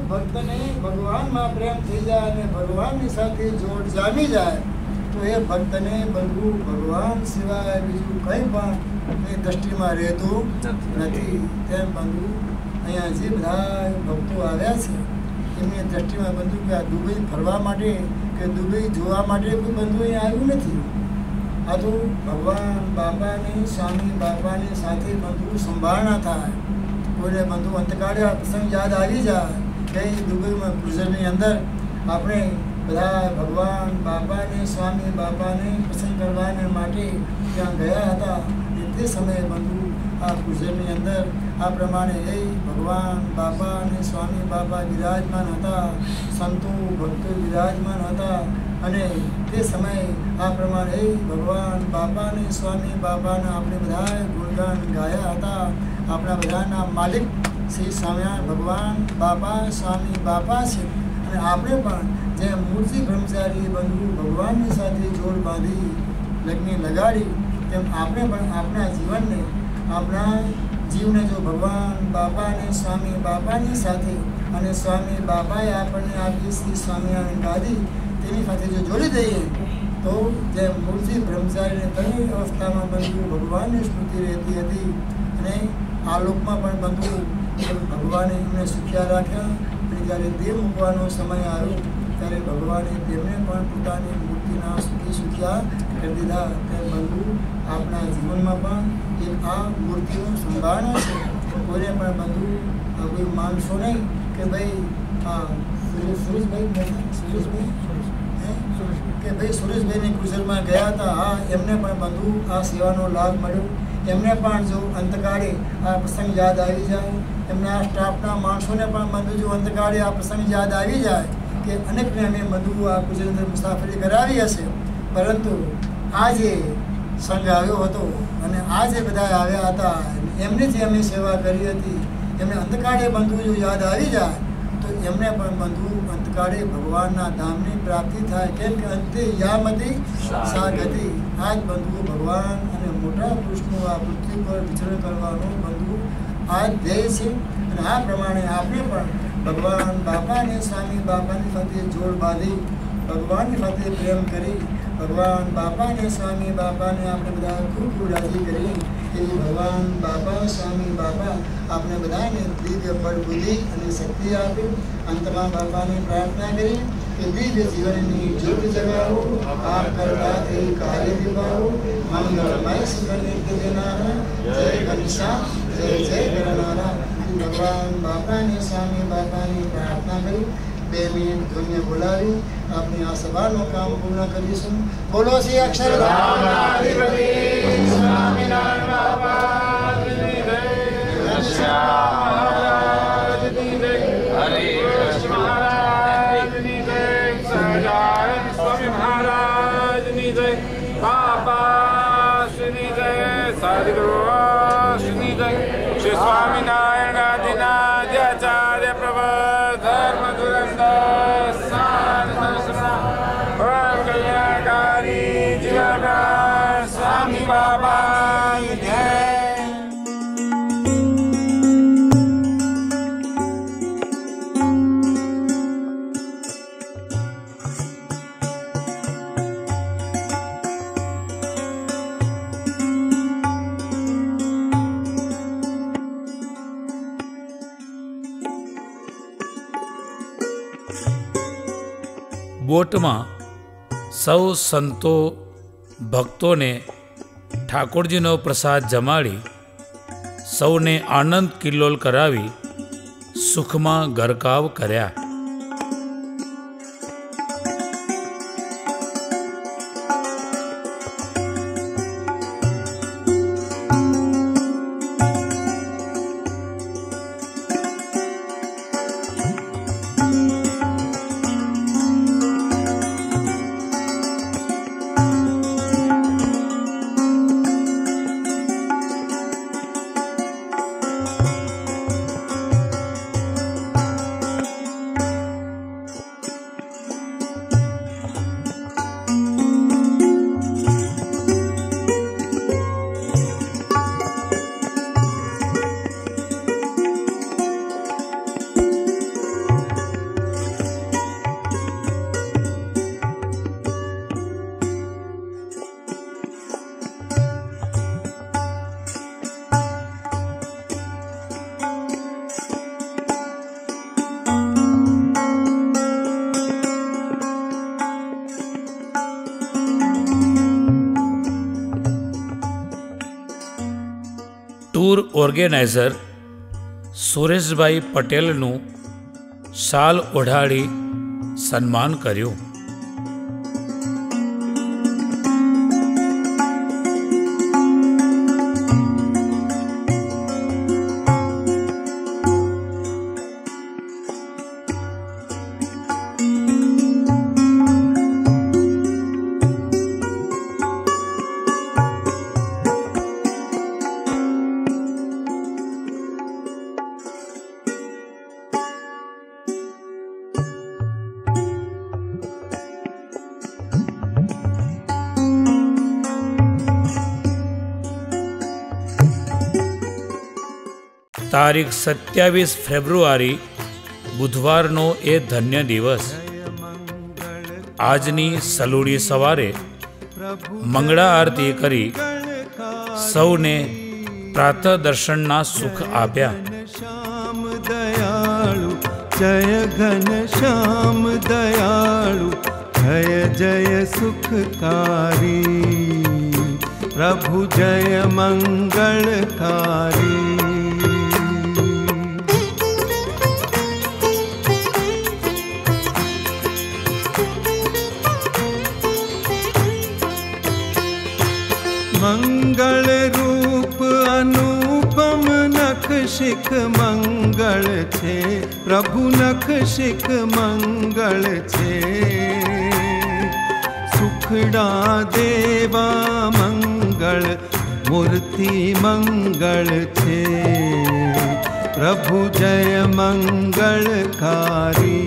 ભક્તને ભગવાનમાં પ્રેમ થઈ જાય અને ભગવાનની સાથે જોડ જામી જાય તો એ ભક્તને બધું ભગવાન સિવાય બીજું કંઈ પણ એ દ્રષ્ટિમાં રહેતું નથી. તેમ બંધુ અહીંયા જે બધા ભક્તો આવ્યા છે એમની દ્રષ્ટિમાં બંધુ કે આ દુબઈ ફરવા માટે કે દુબઈ જોવા માટે કોઈ બંધુ અહીંયા આવ્યું નથી. આ તો ભગવાન બાબાની સ્વામી બાબાની સાથે બંધુ સંભાળના થાય. કોઈને બંધુ અંતકાળે પ્રસંગ યાદ આવી જાય કઈ દુબઈમાં ક્રુઝરની અંદર આપણે બધા ભગવાન બાપાને સ્વામી બાપાને પસંદ કરવાને માટે ત્યાં ગયા હતા. તે સમયે બંધુ આ ક્રુઝરની અંદર આ પ્રમાણે એ ભગવાન બાપા અને સ્વામી બાપા બિરાજમાન હતા. સંતો ભક્તો બિરાજમાન હતા અને તે સમયે આ પ્રમાણે એ ભગવાન બાપા અને સ્વામી બાપાના આપણે બધાએ ગુણગાન ગાયા હતા. આપણા બધાના માલિક શ્રી સ્વામિનારાયણ ભગવાન બાપા સ્વામી બાપા છે અને આપણે પણ જ્યાં મૂર્તિ બ્રહ્મચારી બંધુ ભગવાનની સાથે જોડ બાંધી લગ્ન લગાડી તેમ આપણે પણ આપણા જીવનને આપણા જીવને જો ભગવાન બાપા અને સ્વામી બાપાની સાથે અને સ્વામી બાપાએ આપણને આપી શ્રી સ્વામિનારાયણ ગાદી તેની સાથે જો જોડી દઈએ તો જેમ મૂર્તિ બ્રહ્મચારીને ત્રણેય અવસ્થામાં બંધુ ભગવાનની સ્મૃતિ રહેતી હતી અને આ લોકમાં પણ બંધુ ભગવાને એમને સુખ્યા રાખ્યા. જ્યારે દેવ મૂકવાનો સમય આવ્યો ત્યારે ભગવાને તેમને પણ પોતાની મૂર્તિના સુધી સુખ્યા કરી દીધા. ત્યારે બંધુ આપણા જીવનમાં પણ એક આ મૂર્તિઓ સંભાળના છે. કોઈને પણ બંધુ કોઈ માનશો નહીં કે ભાઈ હા સુરેશભાઈ સુરેશભાઈ કે ભાઈ સુરેશભાઈને ક્રુઝરમાં ગયા હતા, હા એમને પણ બંધુ આ સેવાનો લાભ મળ્યો. એમને પણ જો અંતકાળે આ પ્રસંગ યાદ આવી જાય, એમના સ્ટાફના માણસોને પણ બંધુ જો અંતકાળે આ પ્રસંગ યાદ આવી જાય કે અનેકને અમે બંધુ આ ગુજરાતની મુસાફરી કરાવી હશે. પરંતુ આ જે સંઘ આવ્યો હતો અને આ જે બધા આવ્યા હતા એમની જે અમે સેવા કરી હતી એમને અંતકાળે બંધુ જો યાદ આવી જાય તો એમને પણ બંધુ અંતકાળે ભગવાનના ધામની પ્રાપ્તિ થાય. કેમ કે અંતે યામતી સાગતી. આ જ બંધુ ભગવાન અને મોટા પુરુષનું આ પૃથ્વી પર વિચરણ કરવાનું બંધુ આ ધ્યેય છે. અને આ પ્રમાણે આપણે પણ ભગવાન બાપા અને સ્વામી બાપાની સાથે જોડ બાંધી ભગવાનની સાથે પ્રેમ કરી ભગવાન બાપા અને સ્વામી બાપાને આપણે બધા ખૂબ ખૂબ રાજી કરી કે ભગવાન બાપા સ્વામી બાપા આપણે બધાને દિવ્ય બળ બુદ્ધિ અને શક્તિ આપી. અંતમાં બાપાને પ્રાર્થના કરી કે દિવ્ય જીવનની જ્યોત જગાવો, આપ કરવાથી કાર્ય નિભાવો, મંગળમય સુખનિત્ય દેનારા, જય ઘનશ્યામ જય જય ગણનારા. ભગવાન બાપાની સ્વામી બાપાની પ્રાર્થના કરી બે મિનિટ ધૂનને બોલાવી આપણી આ સભાનું કામ પૂર્ણ કરીશું. બોલો શ્રી અક્ષર સ્વામિનારાયણ આદિના આચાર્ય પ્રભ ધર્મ ધુરંદર સાર કલ્યાણકારી જીવન સ્વામી બાબા જય. બોટમાં સૌ સંતો ભક્તોને ઠાકોરજીનો પ્રસાદ જમાડી સૌને આનંદ કિલ્લોલ કરાવી સુખમાં ગરકાવ કર્યા. ઓર્ગેનાઇઝર સુરેશભાઈ પટેલનું શાલ ઓઢાડી સન્માન કર્યું. તારીખ સત્યાવીસ ફેબ્રુઆરી બુધવારનો એ ધન્ય દિવસ। આજની સલૂડી સવારે મંગળા આરતી કરી સૌને પ્રાતઃ દર્શનના સુખ આપ્યા। શ્યામ દયાળુ જય ઘન શ્યામ દયાળુ જય જય સુખકારી પ્રભુ જય મંગળકારી। मंगल रूप अनुपम नखशिख मंगल छे प्रभु नखशिख मंगल छे सुखड़ा देवा मंगल मूर्ति मंगल छे प्रभु जय मंगलकारी।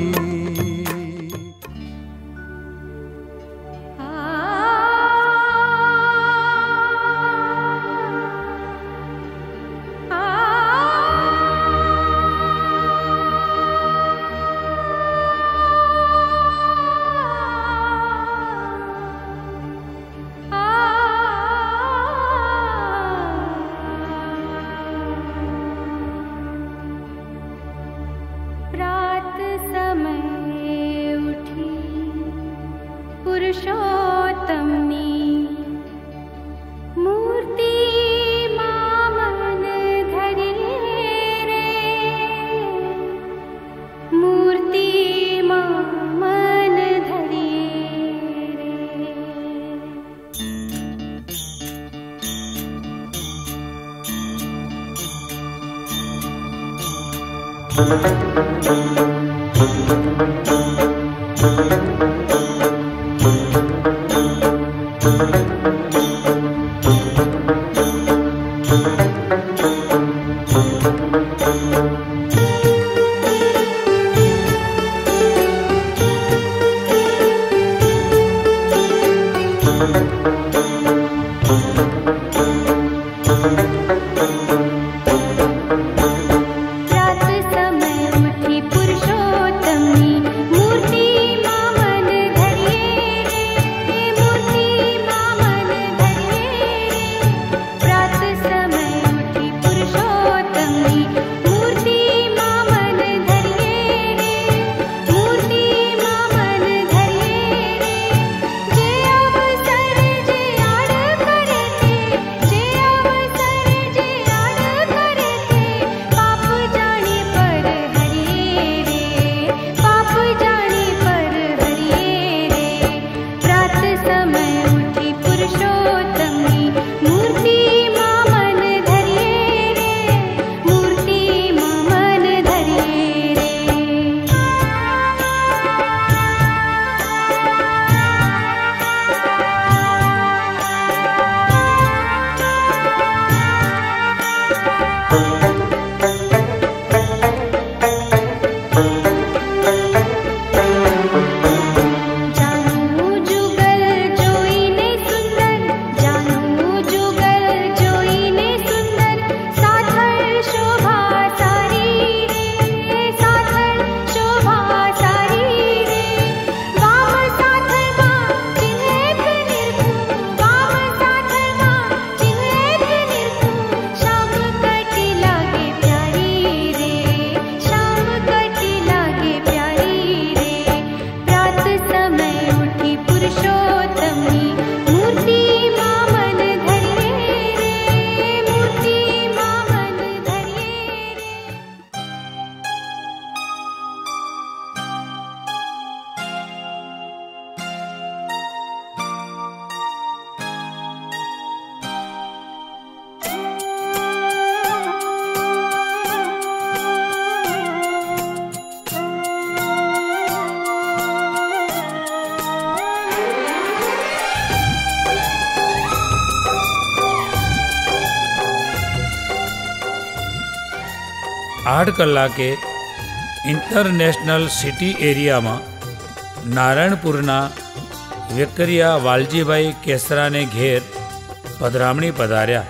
आठ कलाके इंटरनेशनल सिटी एरिया में नारायणपुरना वेकरिया वालजीभाई केसरा ने घेर पधरामणी पधार्या।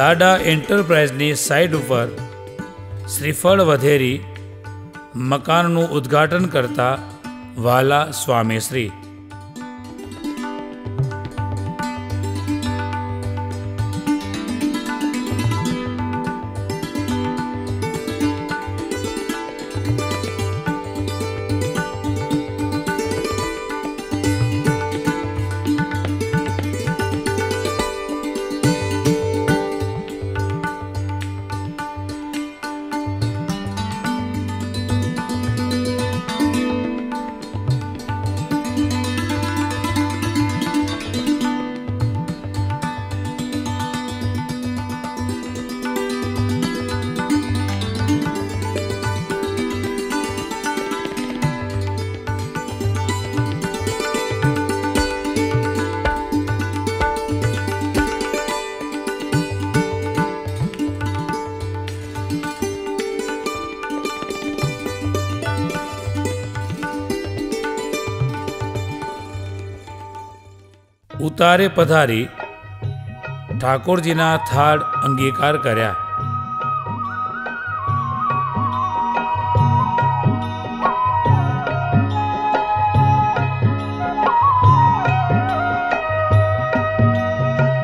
દાદા એન્ટરપ્રાઇઝની સાઇટ ઉપર શ્રીફળ વધેરી મકાનનું ઉદ્ઘાટન કરતા વાલા સ્વામીશ્રી ઉતારે પધારી ઠાકોરજીના થાળ અંગીકાર કર્યા.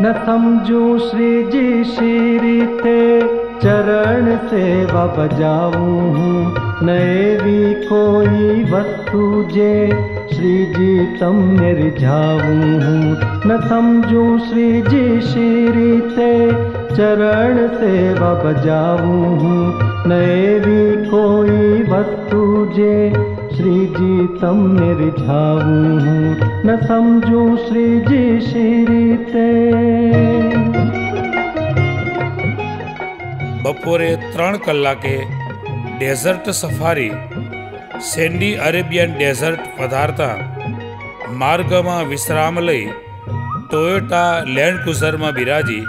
ન સમજું શ્રીજી શી રીતે ચરણ સેવા બજાવું હું, ન એવી કોઈ વસ્તુ જે શ્રીજી તમને રીઝાવું હું. ન સમજું શ્રીજી શી રીતે ચરણ સેવા બજાવું હું, ન એવી કોઈ વસ્તુ જે શ્રીજી તમને રીઝાવું હું. ન સમજું શ્રીજી શી રીતે. બપોરે ત્રણ કલાકે desert safari sandy Arabian desert પધારતા માર્ગમાં વિશ્રામ લઈ ટોયોટા લેન્ડ ક્રુઝરમાં બિરાજી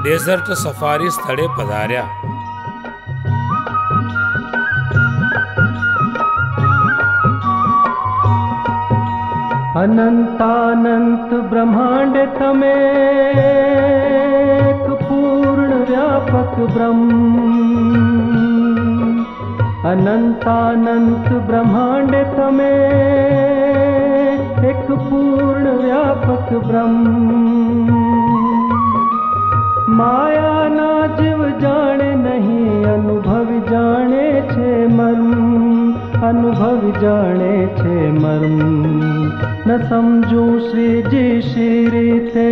ડેઝર્ટ સફારી સ્થળે પધાર્યા. અનંતાનંત બ્રહ્માંડ તમે પૂર્ણ વ્યાપક બ્રહ્મ, અનંતાનંત બ્રહ્માંડ તમે એક પૂર્ણ વ્યાપક બ્રહ્મ. માયાના જીવ જાણે નહીં, અનુભવી જાણે છે મર્મ, અનુભવી જાણે છે મર્મ. ન સમજું શ્રીજી શી રીતે.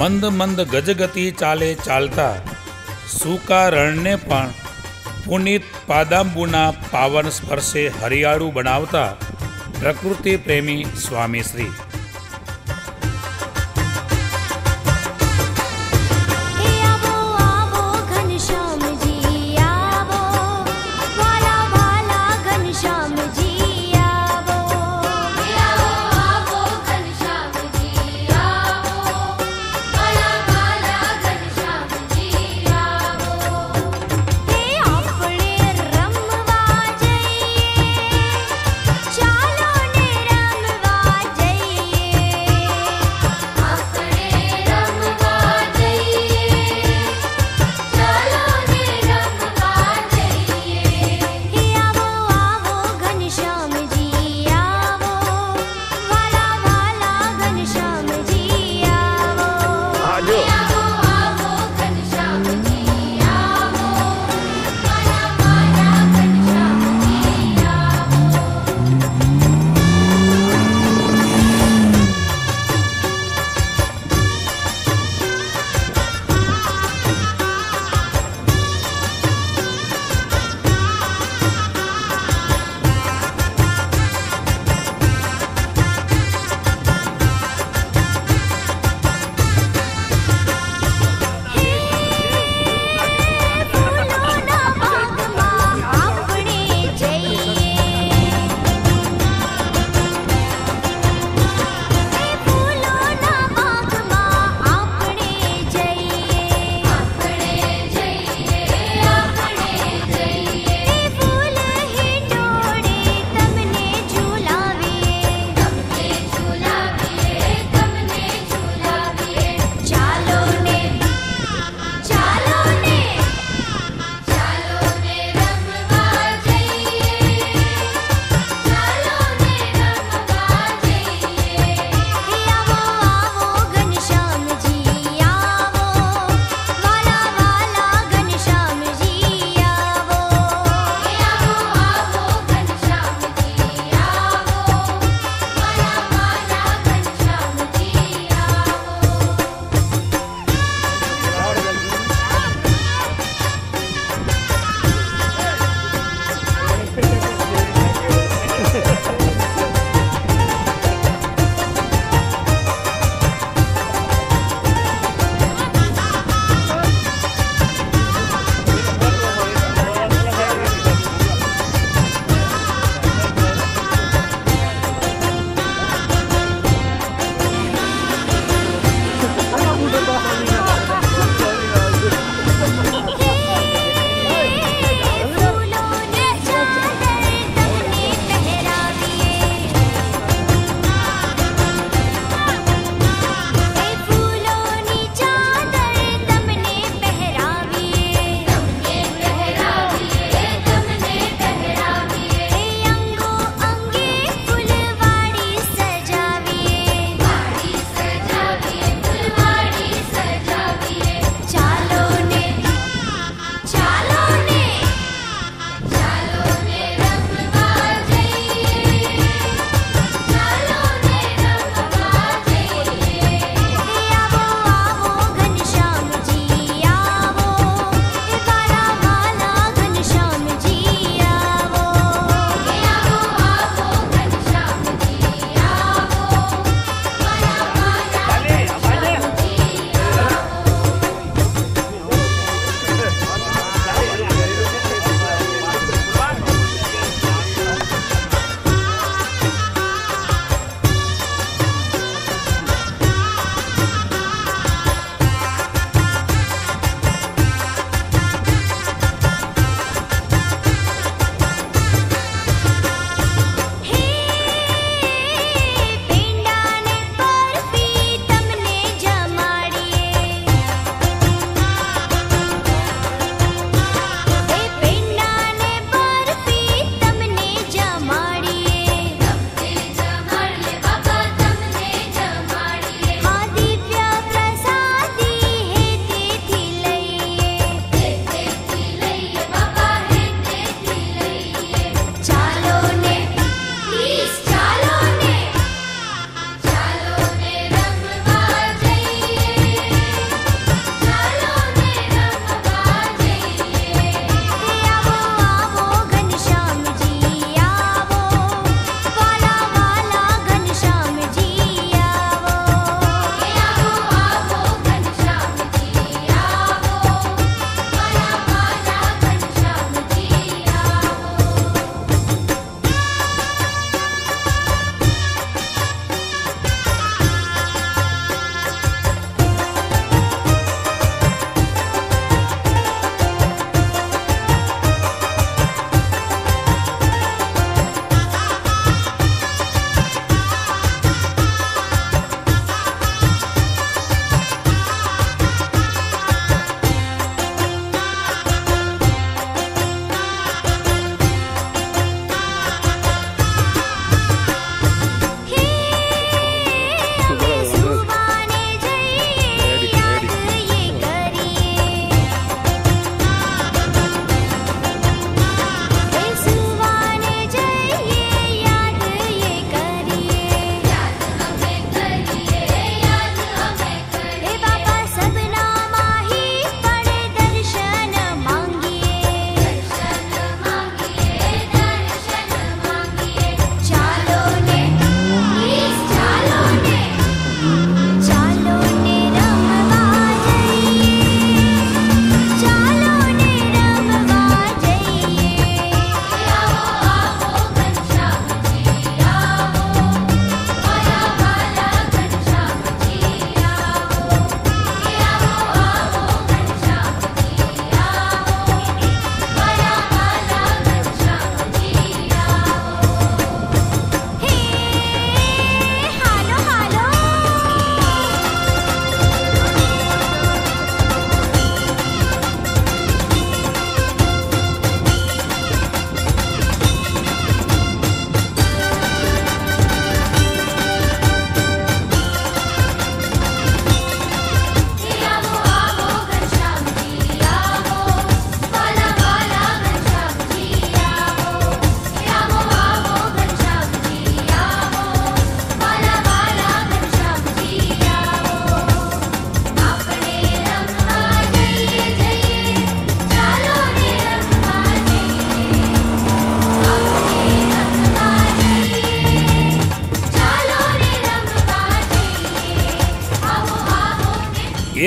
મંદ મંદ ગજગતિ ચાલે ચાલતા સૂકા રણને પણ પુનિત પાદાંબુના પાવન સ્પર્શે હરિયાળું બનાવતા પ્રકૃતિ પ્રેમી સ્વામીશ્રી. આવો આવો ઘનશ્યામજી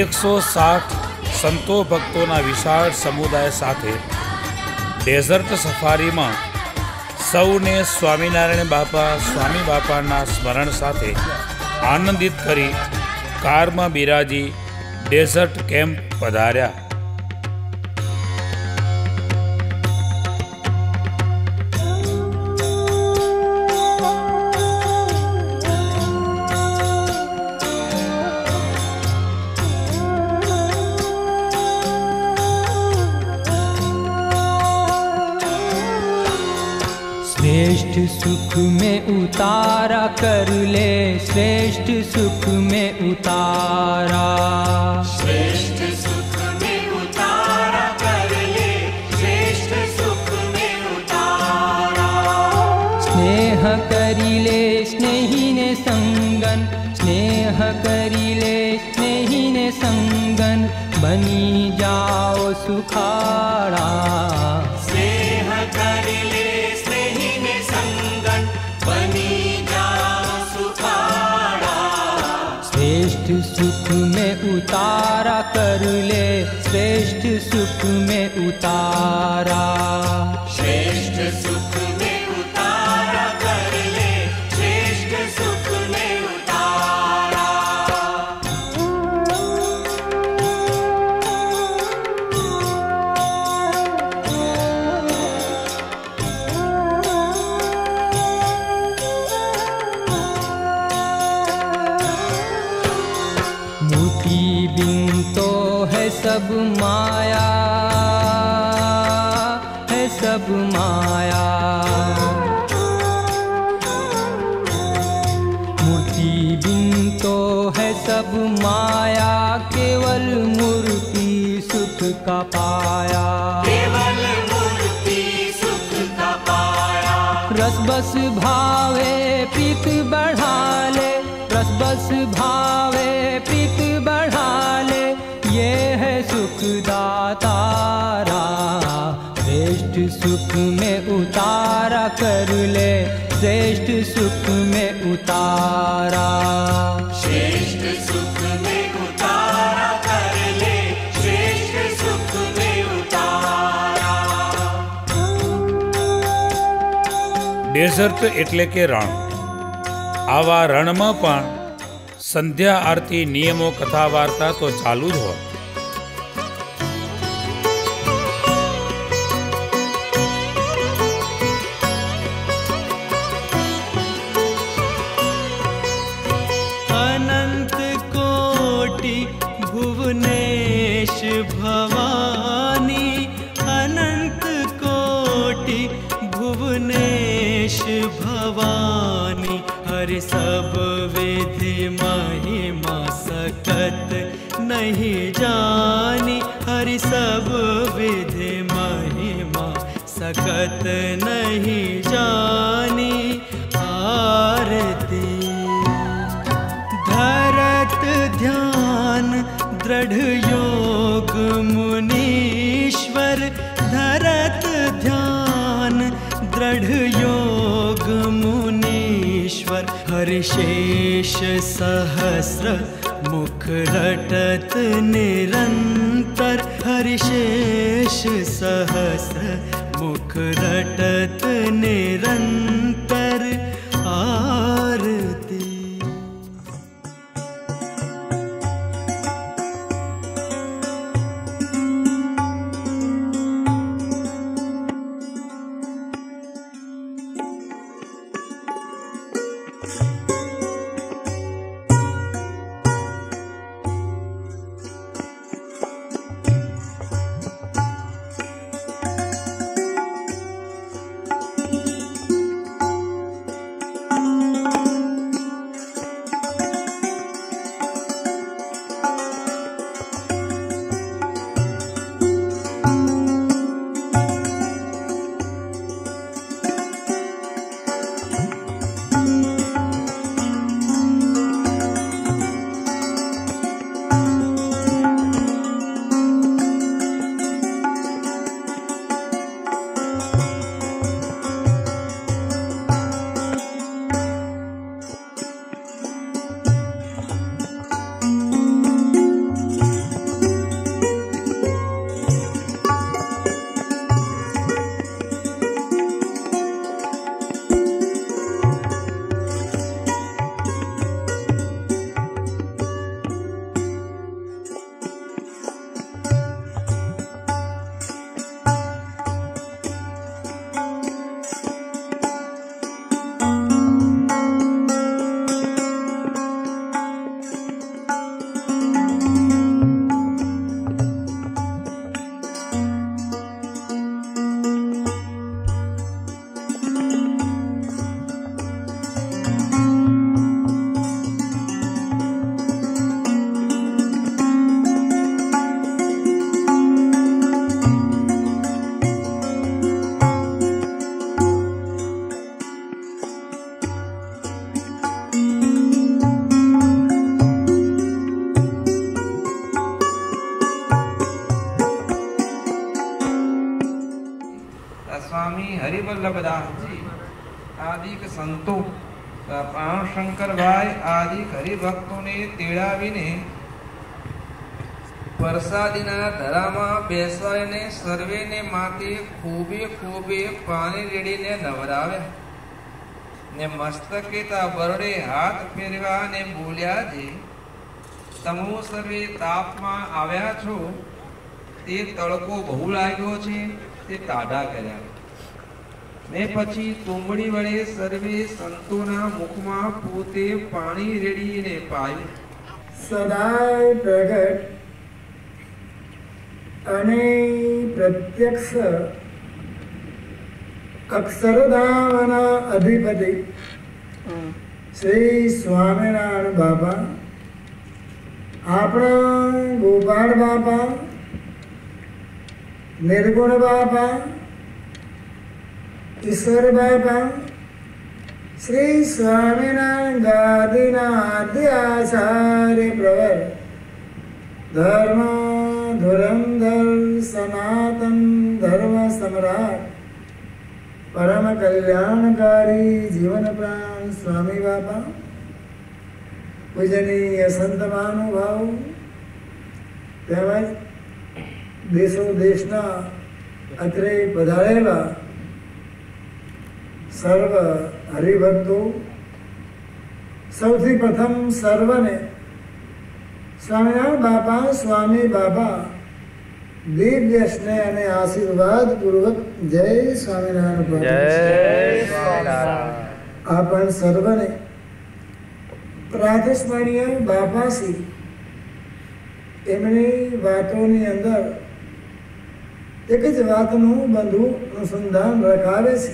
એકસો સાઠ સંતો ભક્તોના વિશાળ સમુદાય સાથે ડેઝર્ટ સફારીમાં સૌને સ્વામિનારાયણ બાપા સ્વામી બાપાના સ્મરણ સાથે આનંદિત કરી કારમાં બિરાજી ડેઝર્ટ કેમ્પ પધાર્યા. श्रेष्ठ सुख में उतारा कर ले, श्रेष्ठ सुख में उतारा, श्रेष्ठ सुख में उतारा कर ले, श्रेष्ठ सुख में उतारा. स्नेह करी ले स्नेही ने संगन, स्नेह करी ले स्नेही ने संगन, बनी जाओ सुखाड़ा. स्नेह करी ले श्रेष्ठ सुख में उतारा कर ले, श्रेष्ठ सुख में उतारा, श्रेष्ठ सुख में उतारा कर ले, श्रेष्ठ सुख में उतारा. सब माया है, सब माया, मूर्ति बिन तो है सब माया, केवल मूर्ति सुख का पाया, केवल मूर्ति सुख का पाया. रस बस भावे प्रीत बढ़ा ले, रस बस भावे प्रीत बढ़ा ले, ये है सुखदाता. श्रेष्ठ सुख में उतारा कर ले, श्रेष्ठ सुख में उतारा, श्रेष्ठ सुख में उतारा कर ले, श्रेष्ठ सुख में उतारा. ડેઝર્ટ એટલે કે રણ. આવા રણમાં પણ સંધ્યા આરતી નિયમો કથા વાર્તા તો ચાલુ જ હોય. અનંત કોટિ ભુવનેશ ભવાની, અનંત કોટિ ભુવનેશ ભવાની, हर सब विधि महिमा सकत नहीं जानी, हर सब विधि महिमा सकत नहीं जानी. आरती धरत ध्यान दृढ़ योग मुनीश्वर, धरत ध्यान दृढ़ योग मुनीश्वर, हर शेष सहस्र मुख रटत निरंतर, हर शेष सहस्र मुख रटत निरंतर. आरती स्वामी हरिवल्लभदास जी आदि के संतों, प्राण शंकर भाई आदि हरिभक्तों ने तेड़ावीने વરસાદીના ધરામાં બેસવાને સર્વેને માથે ખૂબે ખૂબે પાણી રેડીને નવરાવ્યા ને મસ્તકે તા બરડે હાથ ફેરવા ને બોલ્યા જે તમો સર્વે તાપમાં આવ્યા છો, તે તડકો બહુ લાગ્યો છે, તે તાડા કર્યા ને પછી તુંબડી વડે સર્વે સંતોના મુખમાં પોતે પાણી રેડીને પાયું. સદાય પ્રગટ અને પ્રત્યક્ષ અક્ષરધામના અધિપતિ શ્રી સ્વામિનારાયણ બાપા, આપણા ગોપાળ બાપા, નિર્ગુણ બાપા, ઈશ્વર બાપા, શ્રી સ્વામિનારાયણ ગાદીના આદ્ય આચાર્ય પ્રવર ધર્મ ધુરંધર સનાતન ધર્મ સમ્રાટ પરમ કલ્યાણકારી જીવન પ્રાણ સ્વામી બાપા, પૂજનીય સંત મહાનુભાવ તેમજ દેશો દેશના અત્રે પધારેલા સર્વ હરિભક્તો, સૌથી પ્રથમ સર્વને સ્વામિનારાયણ બાપા સ્વામી બાપા દિવ્ય સ્નેહ અને આશીર્વાદ પૂર્વક જય સ્વામિનારાયણ. આપણ સર્વને પ્રાતસ્મરણીય બાપાશ્રી એમની વાતોની અંદર એક જ વાતનું બંધુ અનુસંધાન રખાવે છે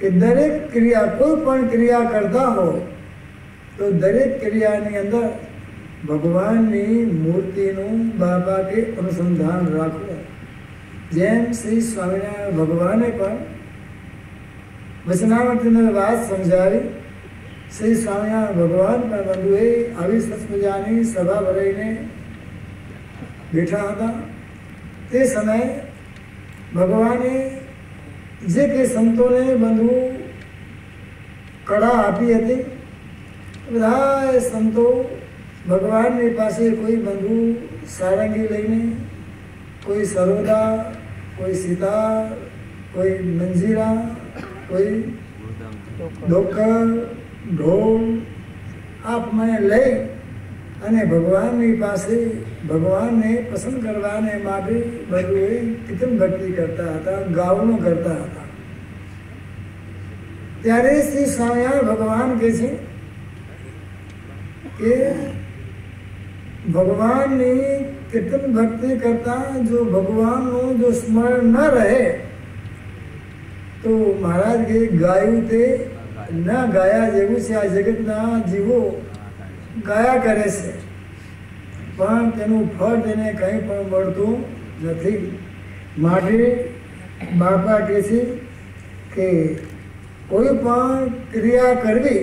કે દરેક ક્રિયા, કોઈ પણ ક્રિયા કરતા હોય તો દરેક ક્રિયાની અંદર ભગવાનની મૂર્તિનું બાબા કે અનુસંધાન રાખવું. જેમ શ્રી સ્વામિનારાયણ ભગવાને પણ વચનામૃતની વાત સમજાવી, શ્રી સ્વામિનારાયણ ભગવાન પણ બંધુએ આવી સત્સંગની સભા ભરાઈને બેઠા હતા. તે સમયે ભગવાને જે કે સંતોને બંધુ કળા આપી હતી, બધા સંતો ભગવાનની પાસે કોઈ બંધુ સારંગી લઈને, કોઈ સરોદા, કોઈ સિતાર, કોઈ મંજીરા, કોઈ ડોકર, ઢોલ આપ મને લઈ અને ભગવાનની પાસે ભગવાનને પસંદ કરવાને માટે બંધુએ કીર્તન ભક્તિ કરતા હતા, ગાવનો કરતા હતા. ત્યારે શ્રી સ્વામિનારાયણ ભગવાન કહે છે કે ભગવાનની કીર્તન ભક્તિ કરતા જો ભગવાનનું જો સ્મરણ ન રહે તો મહારાજ કે ગાયું તે ન ગાયા જેવું છે. આ જગતના જીવો ગાયા કરે છે પણ તેનું ફળ તેને કંઈ પણ મળતું નથી. માટે બાપા કહે છે કે કોઈ પણ ક્રિયા કરવી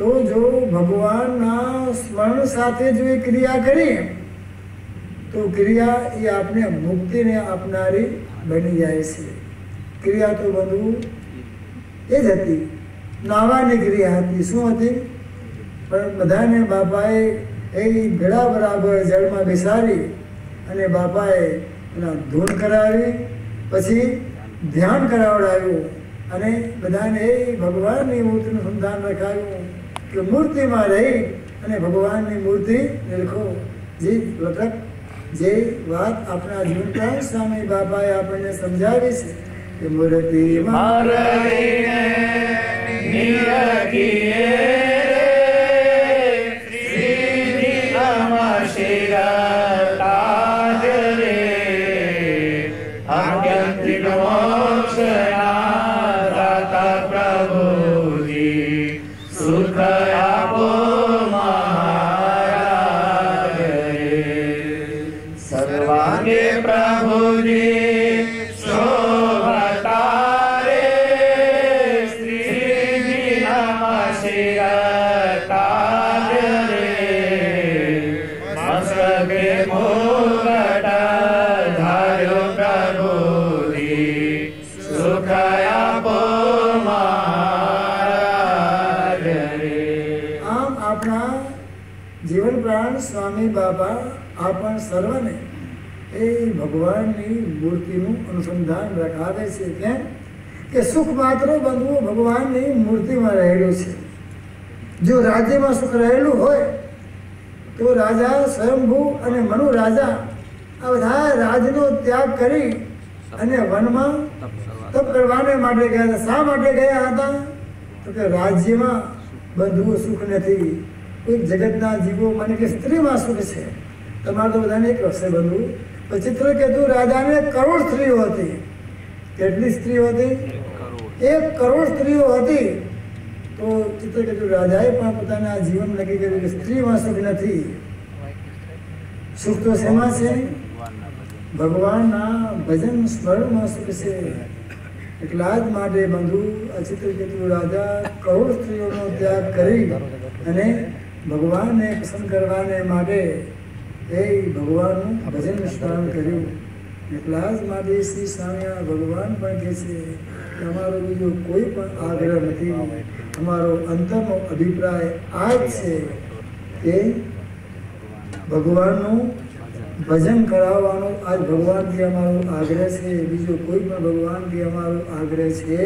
તો જો ભગવાનના સ્મરણ સાથે જો એ ક્રિયા કરીએ તો ક્રિયા એ આપણે મુક્તિને આપનારી બની જાય છે. ક્રિયા તો બધું એ જ હતી, નાવાની ક્રિયા હતી. શું હતી? પણ બધાને બાપાએ એ ગળા બરાબર જળમાં બેસાડી અને બાપાએ એના ધૂન કરાવી, પછી ધ્યાન કરાવડાવ્યું અને બધાને એ ભગવાનની મૂર્તિનું સંધાન રખાવ્યું કે મૂર્તિમાં રહી અને ભગવાનની મૂર્તિ લખો. જે વખત જે વાત આપણા જીવનકાર સ્વામી બાપાએ આપણને સમજાવી છે કે મૂર્તિમાં રહીને પણ સ્વામી બાબા આપણ સર્વને એ ભગવાનની મૂર્તિનું અનુસંધાન રખાવે છે, કેમ કે સુખ માત્ર બંધવું ભગવાનની મૂર્તિમાં રહેલું છે. જો રાજ્યમાં સુખ રહેલું હોય તો રાજા સ્વયંભુ અને મનુ રાજા આ બધા રાજનો ત્યાગ કરી અને વનમાં તપ કરવાને માટે ગયા હતા. શા માટે ગયા હતા? તો કે રાજ્યમાં બંધવું સુખ નથી, એક જગતના જીવો મને કે સ્ત્રીમાં સુખ છે. તમારે તો બધાને એક હશે બંધવું. તો ચિત્ર કહેતું રાજાને કરોડ સ્ત્રીઓ હતી. કેટલી સ્ત્રીઓ હતી? એક કરોડ સ્ત્રીઓ હતી. તો ચિત્ર કહેતું રાજાએ પણ પોતાના જીવન નક્કી કર્યું કે સ્ત્રીમાં સુખ નથી. સુખ તો શેમાં છે? ભગવાનના ભજન સ્મરણમાં સુખ છે. એટલા જ માટે બંધુ આ ચિત્ર કહેતું રાજા કરોડ સ્ત્રીઓનો ત્યાગ કરી અને ભગવાનને પસંદ કરવાને માટે એ ભગવાનનું ભજન સ્મરણ કર્યું. એટલા જ માટે શ્રી સ્વામિયા ભગવાન પણ કહે છે કે અમારો બીજો કોઈ પણ આગ્રહ નથી, અમારો અંતરનો અભિપ્રાય આ જ છે કે ભગવાનનું ભજન કરાવવાનો આજ ભગવાનથી અમારો આગ્રહ છે, બીજો કોઈ પણ ભગવાનથી અમારો આગ્રહ છે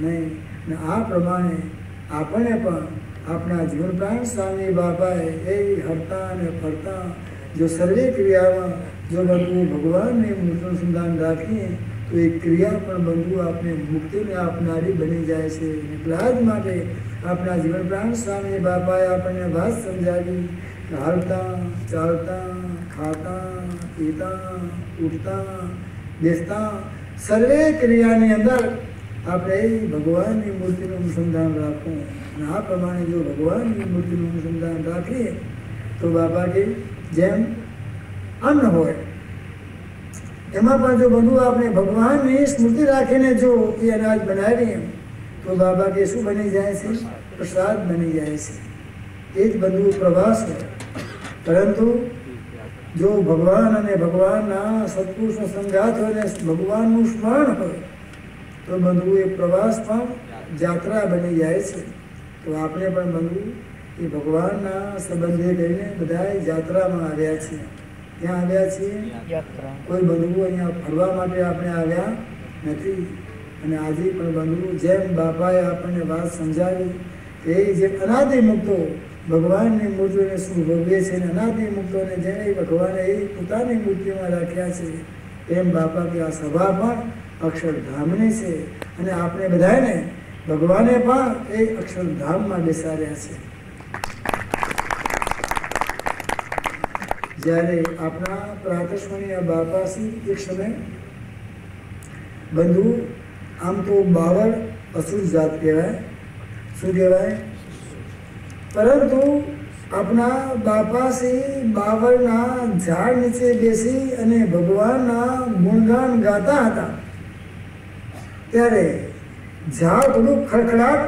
નહીં. અને આ પ્રમાણે આપણને પણ આપણા જીવનપ્રાણ સ્વામી બાબાએ એ હરતા અને ફરતા જો સર્વે ક્રિયામાં જો બધું ભગવાનને મૂર્તિનું સંધાન રાખીએ તો એ ક્રિયા પણ બંધુ આપણે મુક્તિને આપનારી બની જાય છે. એટલા જ માટે આપણા જીવનપ્રાણ સ્વામી બાબાએ આપણને વાત સમજાવી કે હરતા, ચાલતા, ખાતા, પીતા, ઉઠતા, બેસતા સર્વે ક્રિયાની અંદર આપણે ભગવાનની મૂર્તિનું અનુસંધાન રાખવું. અને આ પ્રમાણે જો ભગવાનની મૂર્તિનું અનુસંધાન રાખીએ તો બાપા કે જેમ અન્ન હોય એમાં પણ જો બધું આપણે ભગવાનની સ્મૃતિ રાખીને જો એ અનાજ બનાવીએ તો બાપા કે શું બની જાય છે? પ્રસાદ બની જાય છે. એ જ બધું પ્રવાસ હોય. પરંતુ જો ભગવાન અને ભગવાનના સત્પુરુષનો સંગાથ હોય અને ભગવાનનું સ્મરણ હોય તો બંધુ એ પ્રવાસ પણ યાત્રા બની જાય છે. તો આપણે પણ બંધુ એ ભગવાનના સંબંધે લઈને બધા યાત્રામાં આવ્યા છીએ. ક્યાં આવ્યા છીએ? કોઈ બંધુ અહીંયા ફરવા માટે આપણે આવ્યા નથી. અને આજે પણ બંધુ જેમ બાપાએ આપણને વાત સમજાવી કે એ જે અનાદિમુક્તો ભગવાનની મૂર્તિઓને શું ભોગવે છે અને અનાદિમુક્તોને જેને ભગવાને એ પોતાની મૂર્તિમાં રાખ્યા છે તેમ બાપા કે આ સભા પણ અક્ષરધામની છે અને આપણે બધાને ભગવાને પણ એ અક્ષરધામમાં બેસાડ્યા છે. જ્યારે આપણા પ્રાતસ્મરણીય બાપા શ્રી એક સમય બંધુ આમ તો બાવળ અસુર જાત કહેવાય. શું કહેવાય? પરંતુ આપણા બાપા શ્રી બાવળના ઝાડ નીચે બેસી અને ભગવાનના ગુણગાન ગાતા હતા. ત્યારે ઝાડ થોડું ખડખડાટ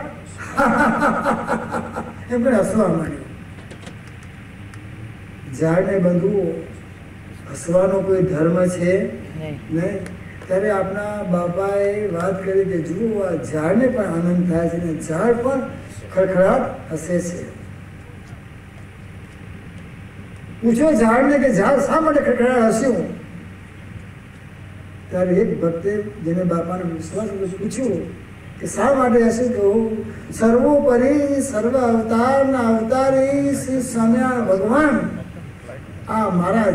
એમ પણ હસવા માંડ્યું. ઝાડને બંધુઓ હસવાનો કોઈ ધર્મ છે નહીં. ત્યારે આપણા બાપાએ વાત કરી કે જુઓ આ ઝાડને પણ આનંદ થાય છે અને ઝાડ પણ ખડખડાટ હસે છે. પૂછો ઝાડને કે ઝાડ શા માટે ખડખડાટ હસ્યું? ત્યારે એક ભક્તે જેને બાપાને વિશ્વાસ પૂછ્યું કે શા માટે હશે? કહું સર્વોપરી સર્વ અવતારના અવતારી શ્રી સ્વામિનારાયણ ભગવાન આ મારા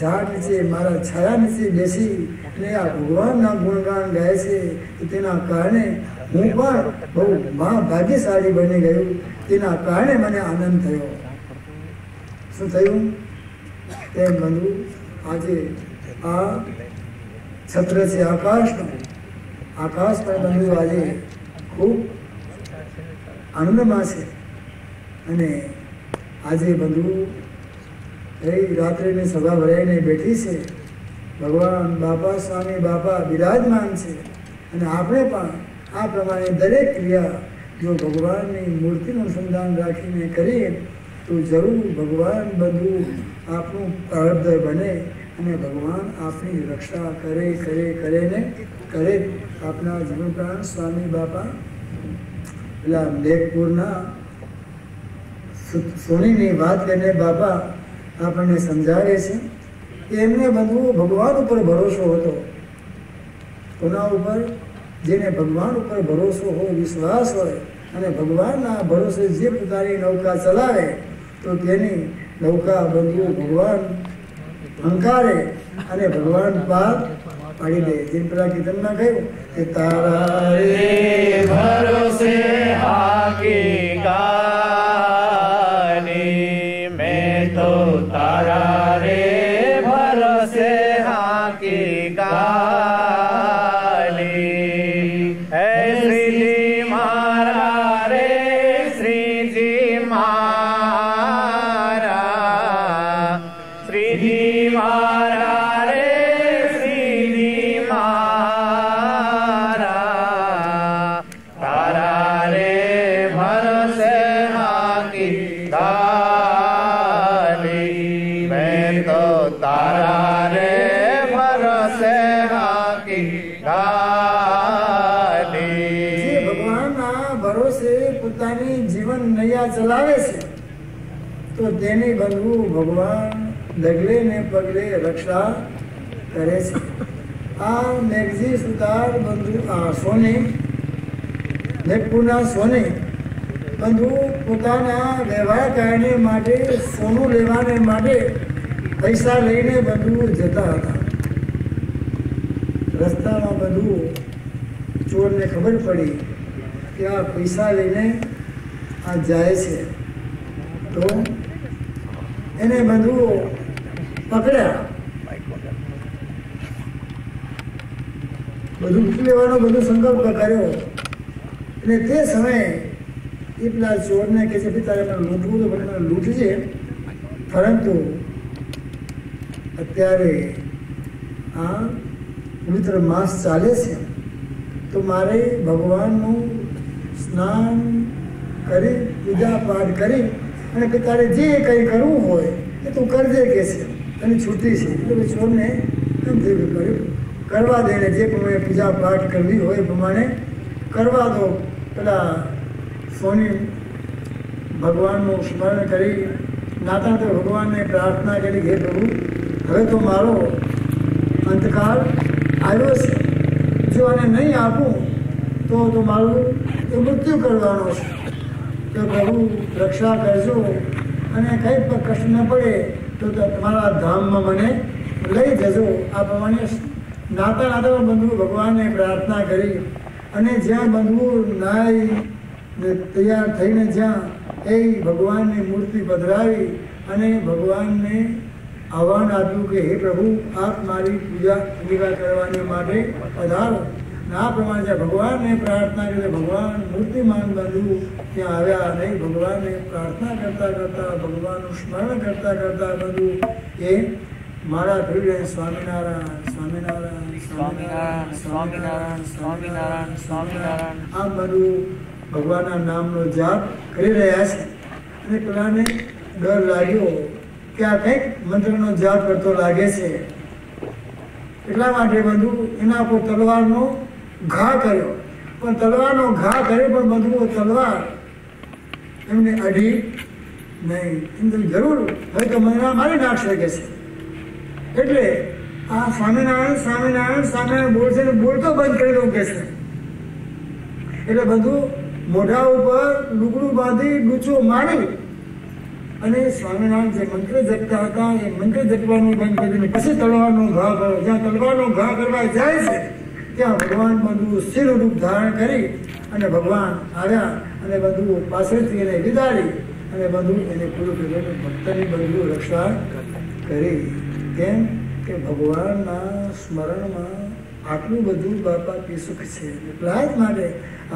ઝાડ નીચે મારા છાયા નીચે બેસી અને આ ભગવાનના ગુણગાન ગાય છે. તેના કારણે હું પણ બહુ મહાભાગ્યશાળી બની ગયું. તેના કારણે મને આનંદ થયો. શું થયું? તેમ બંધુ આજે આ છત્ર છે આકાશનું. આકાશ પર બંધુ આજે ખૂબ આનંદમાં છે. અને આજે બંધુ રહી રાત્રિની સભા ભરાઈને બેઠી છે. ભગવાન બાપા સ્વામી બાપા બિરાજમાન છે. અને આપણે પણ આ પ્રમાણે દરેક ક્રિયા જો ભગવાનની મૂર્તિનું અનુસંધાન રાખીને કરીએ તો જરૂર ભગવાન બંધુ આપણું પ્રારબ્ધ બને અને ભગવાન આપની રક્ષા કરે કરે કરે ને કરે. આપણા જીવનપ્રાણ સ્વામી બાપા પેલા મેઘપુરના સોનીની વાત કરીને બાપા આપણને સમજાવે છે કે એમને બધું ભગવાન ઉપર ભરોસો હતો. કોના ઉપર? જેને ભગવાન ઉપર ભરોસો હોય, વિશ્વાસ હોય અને ભગવાનના ભરોસે જે પોતાની નૌકા ચલાવે તો તેની નૌકા બધું ભગવાન હંકારે અને ભગવાન પાર પાડી દે. જેમ પેલા કીર્તનમાં કહ્યું કે તારા રે ભરોસે તેની બધું ભગવાન ડગલે ને પગલે રક્ષા કરે છે. આ મેઘજી સુતાર બંધુ આ સોને મેઘપુરના સોને બંધુ પોતાના વ્યવહાર કારણે માટે સોનું લેવાને માટે પૈસા લઈને બંધુ જતા હતા. રસ્તામાં બંધુ ચોરને ખબર પડી કે આ પૈસા લઈને આ જાય છે તો એને બધું પકડ્યા. બધું લેવાનો બધો સંકલ્પ કર્યો અને તે સમયે એ પેલા ચોરને કહે છે કે તારે મને લૂંટવું તો મને લૂંટજે, પરંતુ અત્યારે આ પવિત્ર માસ ચાલે છે તો મારે ભગવાનનું સ્નાન કરી પૂજા પાઠ કરી અને કે તારે જે કંઈ કરવું હોય એ તું કરજે કે છે, તને છૂટી છે. એટલે ચોરને એમ જેવું કર્યું કરવા દેને જે પ્રમાણે પૂજા પાઠ કરવી હોય એ પ્રમાણે કરવા દો. પેલા સોની ભગવાનનું સ્મરણ કરી નાતા તો ભગવાનને પ્રાર્થના કરી કે પ્રભુ હવે તો મારો અંતકાળ આવ્યો છે, જો આને નહીં આપું તો તો મારું એ મૃત્યુ કરવાનો છે, તો પ્રભુ રક્ષા કરજો અને કંઈ પણ કષ્ટ ન પડે તો તમારા ધામમાં મને લઈ જજો. આ પ્રમાણે નાતા નાતા બંધુ ભગવાનને પ્રાર્થના કરી અને જ્યાં બંધુ નાઈ તૈયાર થઈને જ્યાં એ ભગવાનની મૂર્તિ પધરાવી અને ભગવાનને આહ્વાન આપ્યું કે હે પ્રભુ આપ મારી પૂજા પૂજા કરવાને માટે પધારો. આ પ્રમાણે ભગવાનને પ્રાર્થના કરી ભગવાન મૂર્તિમાન બંધુ ત્યાં આવ્યા અને ભગવાનને પ્રાર્થના કરતાં કરતાં ભગવાનનું સ્મરણ કરતાં કરતાં બંધુ એ મારા ભીડે સ્વામિનારાયણ સ્વામિનારાયણ સ્વામિનારાયણ સ્વામિનારાયણ સ્વામિનારાયણ સ્વામિનારાયણ આ બધું ભગવાનના નામનો જાપ કરી રહ્યા છે. અને પેલાને ડર લાગ્યો કે આ કંઈક મંત્રનો જાપ કરતો લાગે છે, એટલા માટે બંધુ એના પર તલવારનો ઘા કર્યો. પણ તલવારનો ઘા કર્યો પણ બંધુઓ તલવાર એમને અડી નહીં. એમ તો જરૂર હવે તો મને મારી નાખશે કે છે. એટલે આ સ્વામિનારાયણ સ્વામિનારાયણ સ્વામિનારાયણ બોલશે ને બોલતો બંધ કરી દઉં કે છે. એટલે બધું મોઢા ઉપર ડુગડું બાંધી ડૂચો મારી અને સ્વામિનારાયણ જે મંત્ર જપતા હતા એ મંત્ર જપવાનું બંધ કરીને પછી તલવારનો ઘા કર્યો. જ્યાં તલવારનો ઘા કરવા જાય છે ત્યાં ભગવાન બંધુ શિર રૂપ ધારણ કરી અને ભગવાન આવ્યા અને બંધુ પાસેથી એને વિદારી અને બંધુ એને પૂરું કર્યું. ભક્તની બંધુ રક્ષા કરી કેમ કે ભગવાનના સ્મરણમાં આટલું બધું બાપા પી સુખ છે. એટલા જ માટે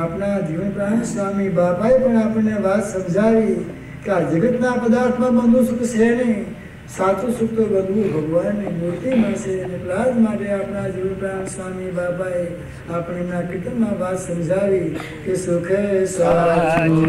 આપણા જીવનપ્રાણ સ્વામી બાપાએ પણ આપણને વાત સમજાવી કે આ જગતના પદાર્થમાં બંધુ સુખ છે નહીં, સાચું સુખ તો બધું ભગવાનની મૂર્તિમાં છે. એટલા જ માટે આપણા જીવનપ્રાણ સ્વામી બાપાએ આપણે એમના કીર્તનમાં વાત સમજાવી કે સુખે સાચું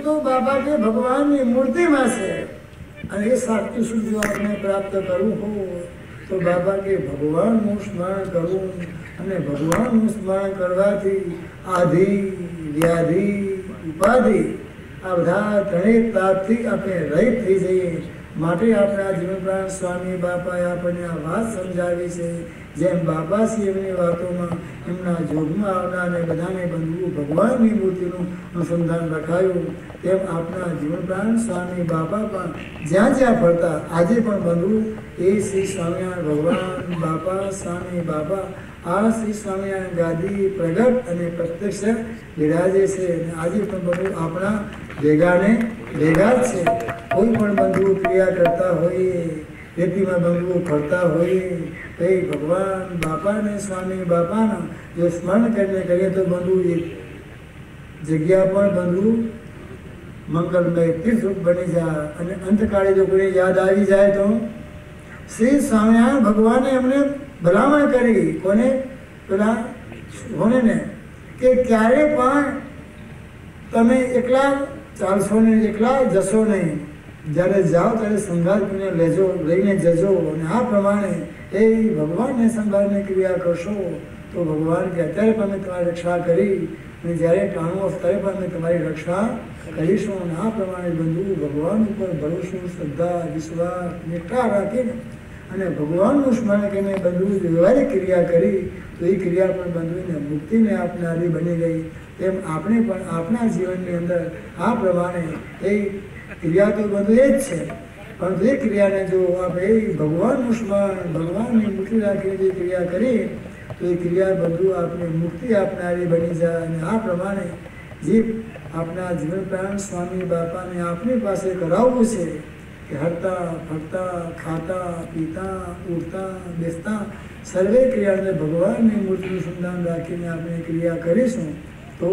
तो बाबा के भगवान की मूर्ति में से अरे साक्षी शुद्धि आपने प्राप्त करूँ हो तो बाबा के भगवान नु स्मरण करूँ अने भगवान नु स्मरण करवाथी आधि व्याधि उपाधि आ बधा त्रणेय तापथी अपने रहित थी जाइए। माटे आपणे आ जीवनप्राण स्वामी बापाए आपणे आ वात समजावी छे। जेम बापाश्री एमनी वातोमां एमना जोगमां आवनारने बधाने बंधुओ भगवाननी मूर्तिनुं अनुसंधान रखायुं तेम आपणा जीवनप्राण स्वामी बापा पण ज्यां ज्यां फरता आजे पण बंधुओ ए श्री स्वामिनारायण भगवान बापा स्वामी बापा आ श्री स्वामिनारायण गादी प्रगट अने प्रत्यक्ष विराजे छे। आजे पण बंधुओ आपणा भेगा ने भेगा छे। कोई पण बंधुओ क्रिया करता होय रेतीमां बंधुओ फरता होय तो भगवान बापा ने स्वामी बापा ना जो स्मरण करीने करीए तो बंधुओ एक जग्या पर बंधुओ मंगलमय तीर्थरूप बनी जाए अने अंतकाळे जो कोई याद आवी जाए तो श्री स्वामिनारायण भगवाने हमने भलामण करी कोने पेला होने ने के क्यारे पण तमे एकला चालशो ने एकला जशो नहीं जयरे जाओ तेरे संगात ने लेजो लईने जजो ने आ प्रमाणे ए भगवान ने संभाळने क्रिया करशो तो भगवान के अत्यारे पण तुम्हारी रक्षा करी ने जयरे टाणो अवतरे पण तुम्हारी रक्षा करीशो ने आ प्रमाणे बंधु भगवान पर भरोसा श्रद्धा विश्वास निष्ठा राखीने अने भगवान स्मरण करीने बंधुओ व्यवहारिक क्रिया करी तो ये क्रिया पर बंधुओं ने मुक्ति ने अपनारी बनी गई। तेम आपने पर अपना जीवन में अंदर आ प्रमाणे ये क्रिया तो बंधु ये है परंतु ये क्रिया ने जो आप ये भगवान स्मरण भगवान ने मुक्ति राखी जो क्रिया करी तो ये क्रिया बंधु आपने मुक्ति अपनारी बनी जाए आ प्रमाणे जीव अपना जीवन प्राण स्वामी बापा ने आपने पास करावू से हरता फरता खाता पीता उड़ता बेसता सर्वे क्रिया ने भगवान ने मूर्ति संधान राखी ने आपने क्रिया करीशू तो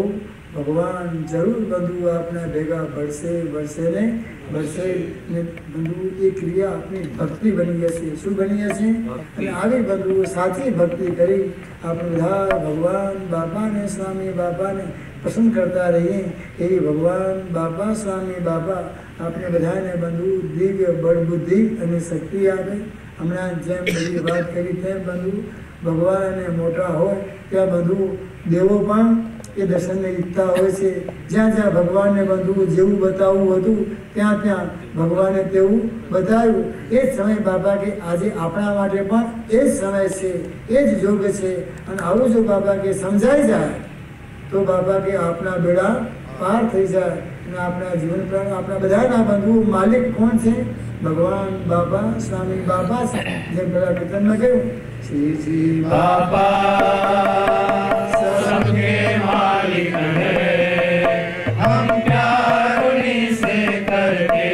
भगवान जरूर बंधु अपना भेगा बढ़से बढ़से ने बढ़से ने बंधु ये क्रिया अपनी भक्ति बनी जैसे शू बनी जैसे आगे बंधु साची भक्ति करी अपने उधार भगवान बापा ने स्वामी बापा ने पसंद करता रहिए। यही भगवान बापा स्वामी बापा आपने बधाने बंधु दिव्य बड़बुद्धि अने शक्ति आवे। हमने जेम बड़ी बात करी थे बंधु भगवान ने मोटा हो क्या बंधु देवो पण ये दर्शन ने इच्छा होय छे ज्या ज्या भगवान ने बंधु जेवू बतावू हतुं त्या त्या भगवाने तेवू बताव्यू। ए समय बाबा के आजे आपणा माटे पण ए समय छे ए ज जोग छे अने आवुं जो बाबा के समजाई जाय तो बाबा के अपना बेड़ा पार थी जाए अपना जीवन प्राण अपना बधाना बंधु मालिक कौन से भगवान बाबा स्वामी बाबा से जब बड़ा कीर्तन में गयो श्री श्री बाबा सबके मालिक है हम प्यार उन्हीं से करके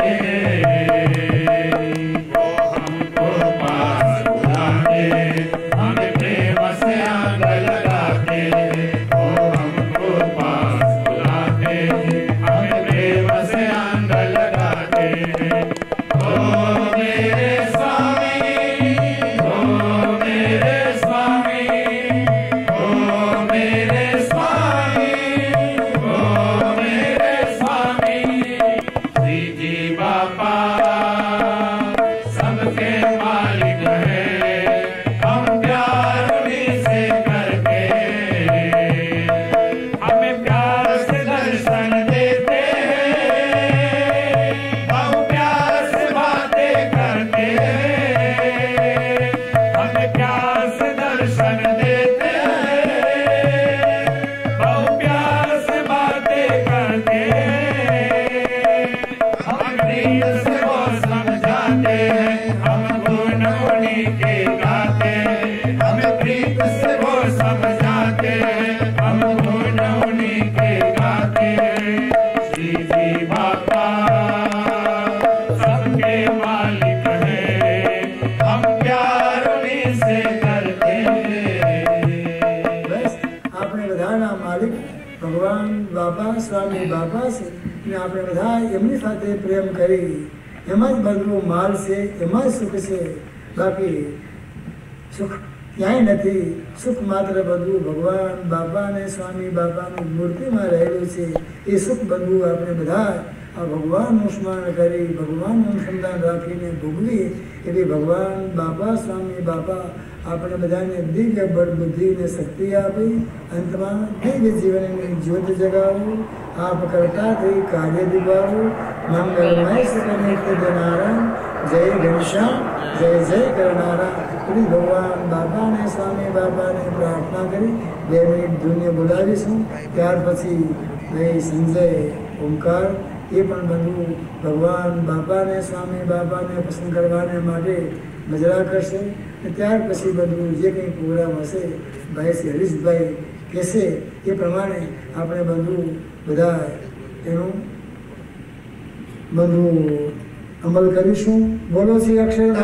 प्रेम करी एम बंधु माल से एम सुख से बाकी सुख ક્યાંય નથી. સુખ માત્ર બધું ભગવાન બાપા અને સ્વામી બાપાની મૂર્તિમાં રહેલું છે. એ સુખ બધું આપણે બધા આ ભગવાનનું સ્મરણ કરી ભગવાનનું સંતાન રાખીને ભોગવીએ. એટલે ભગવાન બાપા સ્વામી બાપા આપણે બધાને દિવ્ય બળ બુદ્ધિને શક્તિ આપી અંતમાં દિવ્ય જીવનની જ્યોત જગાવું. આપ કરતા થઈ કાર્ય દિવાવું. મંગલમય સુખ નારાયણ જય ઘનશ્યામ જય જય કરનારા. પ્લીઝ ભગવાન બાપા અને સ્વામી બાપાને પ્રાર્થના કરી બે મિનિટ ધૂનને બોલાવીશું. ત્યાર પછી ભાઈ સંજય ઓમકાર એ પણ બધું ભગવાન બાપાને સ્વામી બાપાને પસંદ કરવાને માટે મજરા કરશે. ત્યાર પછી બધું જે કંઈ પ્રોગ્રામ હશે ભાઈ હરીશભાઈ કહેશે એ પ્રમાણે આપણે બધું બધા એનું બધું અમલ કરીશું. બોલો શ્રી અક્ષર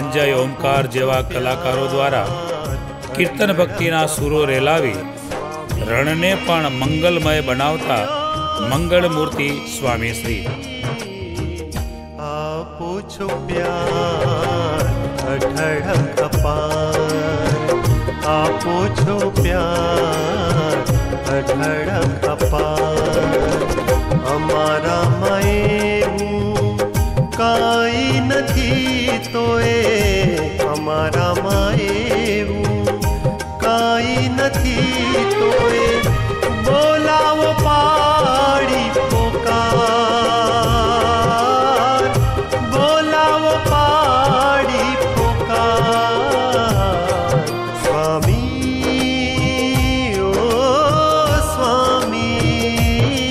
સંજય ઓમકાર જેવા કલાકારો દ્વારા કીર્તન ભક્તિના સૂરો રેલાવી રણને પણ મંગલમય બનાવતા મંગળમૂર્તિ સ્વામી શ્રી આપો છો પ્યાર અઢળક અપાર આપો છો પ્યાર અઢળક અપાર અમારા માય કાઈ નથી તોએ અમારા માએવું કાંઈ નથી તોએ બોલાવો પાડી પોકાર બોલાવો પાડી પોકાર સ્વામી ઓ સ્વામી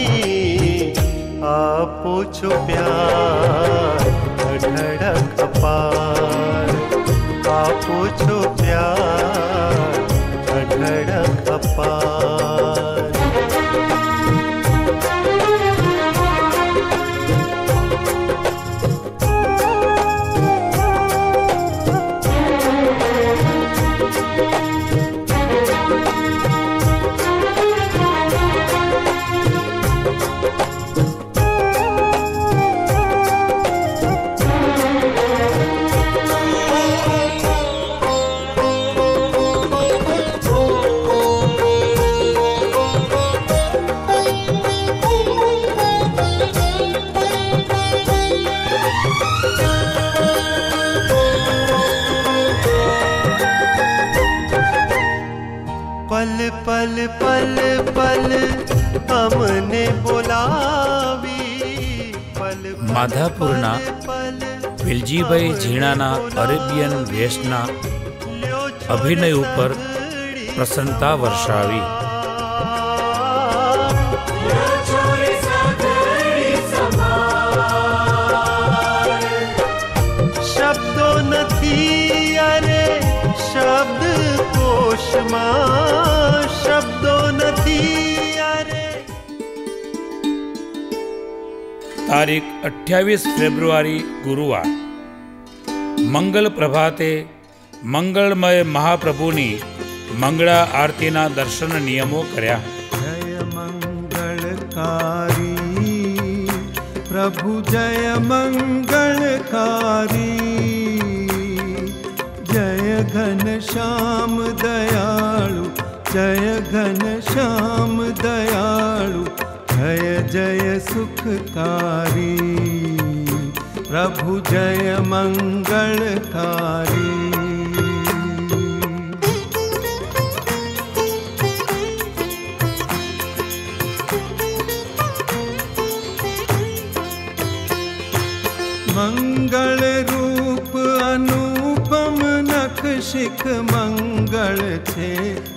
આપો છો પ્યાર અઢળક અપાર આપો છો પ્યાર અઢળક અપાર. પલ પલ પલ અમને બોલાવી પલ. માધાપુરના વિલજીભાઈ ઝીણાના અરેબિયન વેશના અભિનય ઉપર પ્રસન્નતા વર્ષાવી. શબ્દો નથી અરે શબ્દ કોશમાં તારીખ અઠ્યાવીસ ફેબ્રુઆરી ગુરુવાર મંગલ પ્રભાતે મંગળમય મહાપ્રભુની મંગળા આરતીના દર્શન નિયમો કર્યા. જય મંગળકારી પ્રભુ જય મંગળકારી જય ઘનશ્યામ દયાળુ જય ઘનશ્યામ દયાળુ જય જય સુખકારી પ્રભુ જય મંગળકારી. મંગળ રૂપ અનુપમ નખશિખ મંગળ છે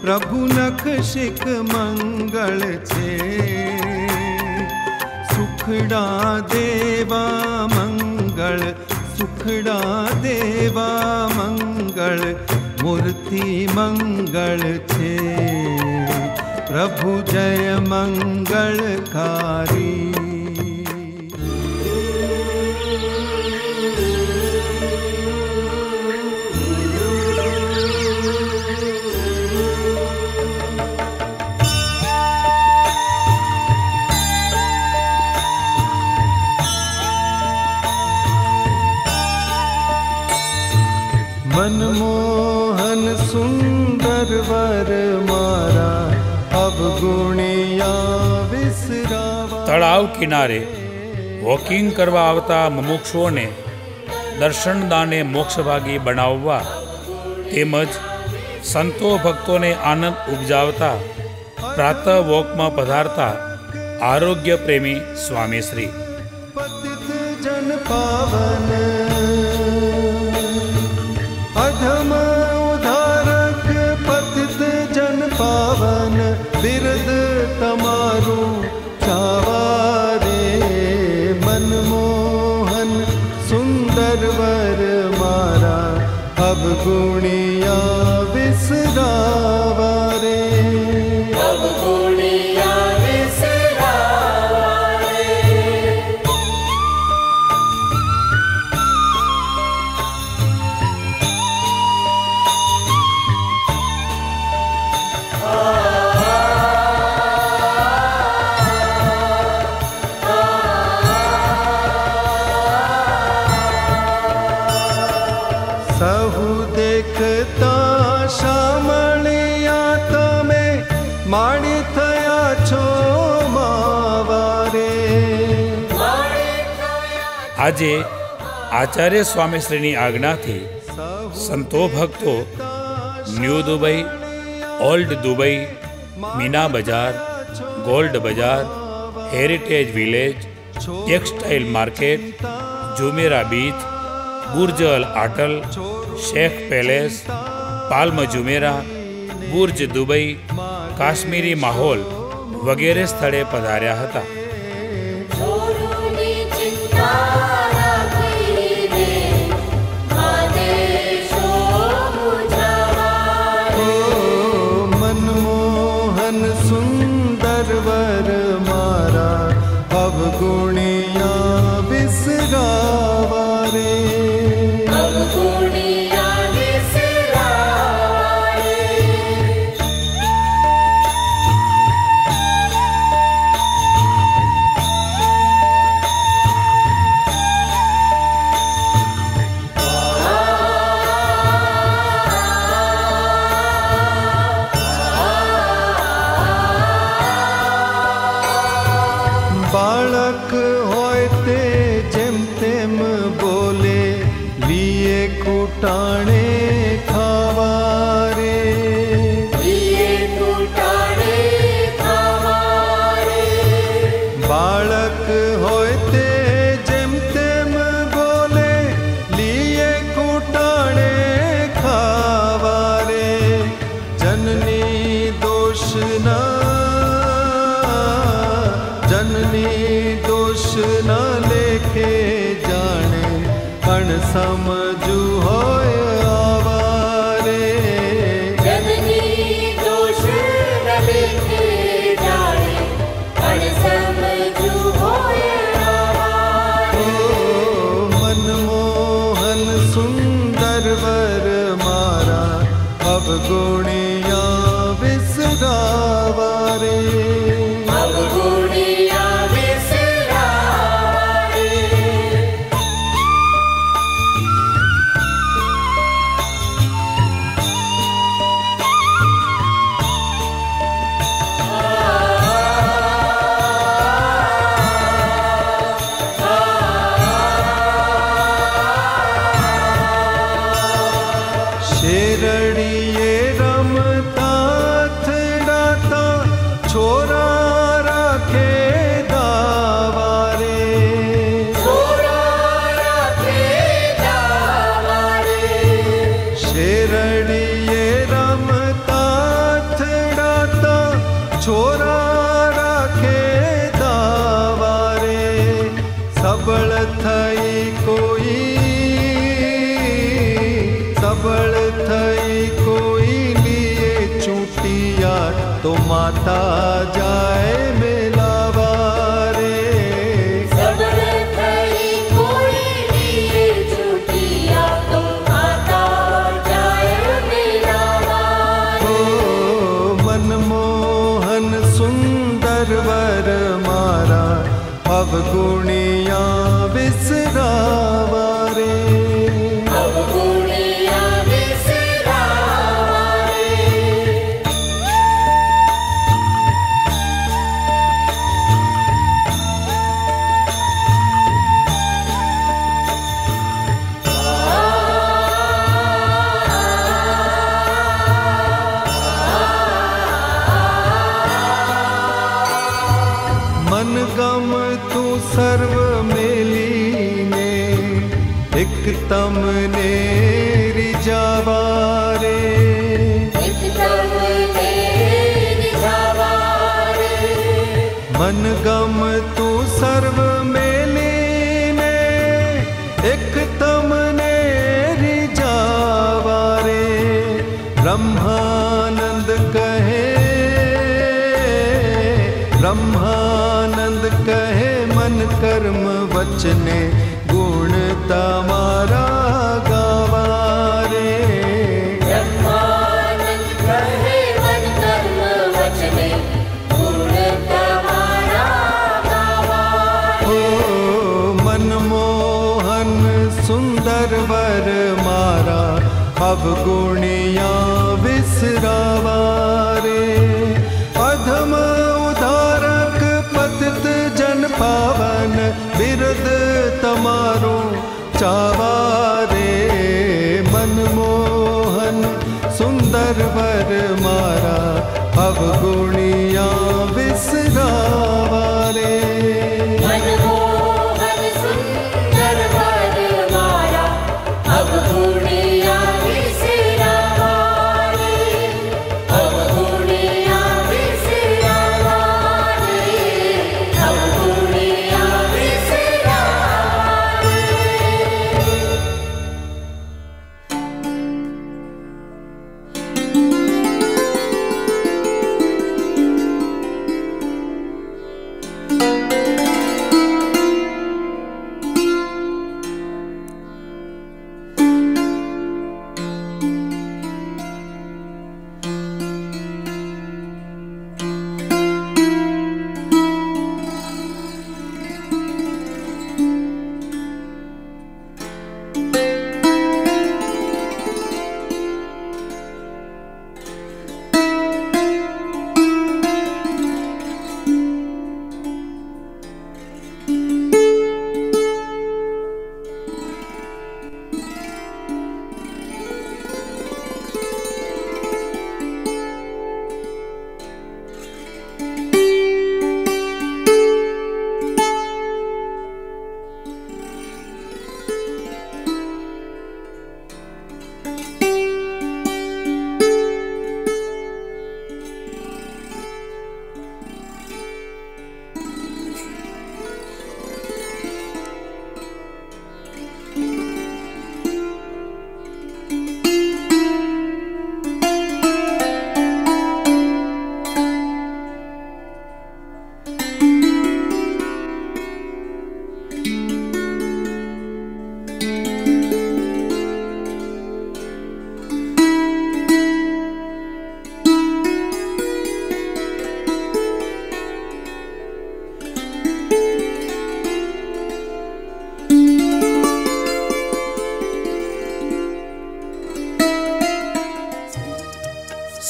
પ્રભુ નખશિખ મંગળ છે. સુખડા દેવા મંગળ સુખડા દેવા મંગળ मूर्ति मंगल छे प्रभु जय मंगलकारी। मनमोहन सुंदर वर मारा अब गुणिया विसरावा। तड़ाव किनारे वॉकिंग करवा आवता मुमुक्षुओने दर्शनदाने मोक्षभागी बनाववा तेमज संतो भक्तोने आनंद उपजावता प्रातः वॉक में पधारता आरोग्य प्रेमी स्वामी श्री। पतित जन पावन अधम उधारक पतित जन पावन बिरद तमारू चावारे। मनमोहन सुंदर वर मारा अब गुणिया विसरावा रे। अब गुणिया આજે આચાર્ય સ્વામીશ્રીની આજ્ઞાથી સંતો ભક્તો new Dubai, old Dubai, Meena બજાર, ગોલ્ડ બજાર, heritage village, textile market, Jumeirah beach, Burj અલ આટલ, Sheikh palace, Palm Jumeirah, Burj Dubai, Kashmiri માહોલ વગેરે સ્થળે પધાર્યા હતા। सबल थई कोई सबल थई। माता जाए बेलावा रे। सबर थई कोई नीर छुटिया तो माता जाए बेलावा रे। ओ मनमोहन सुंदर वर मारा अवगुणिया बिसरावा रे। तमने रिझावा रे। मन गम तू सर्व मेली ने एक तमने रिझावा रे। ब्रह्मानंद कहे ब्रह्मानंद कहे मन कर्म वचने गुण तमारा गावा रे। ब्रह्मानंद कहे मन कर्म वचने गुण तमारा गावा रे। ओ मनमोहन सुंदर वर मारा अवगुणिया विसरावा रे। अधम उधारक पतित जन पावन बिरद तमारो चावा रे। मनमोहन सुंदर वर मारा अवगुणिया बिसरावा रे। मनमोहन सुंदर वर मारा अवगुणिया बिसरावा रे। अवगुणिया बिसरावा रे। अवगुणिया बिसरावा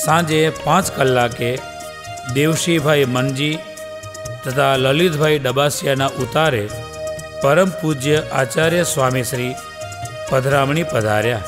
સાંજે પાંચ કલાકે દેવશીભાઈ મનજી તથા લલિતભાઈ ડબાસિયાના ઉતારે પરમ પૂજ્ય આચાર્ય સ્વામીશ્રી પધરામણી પધાર્યા.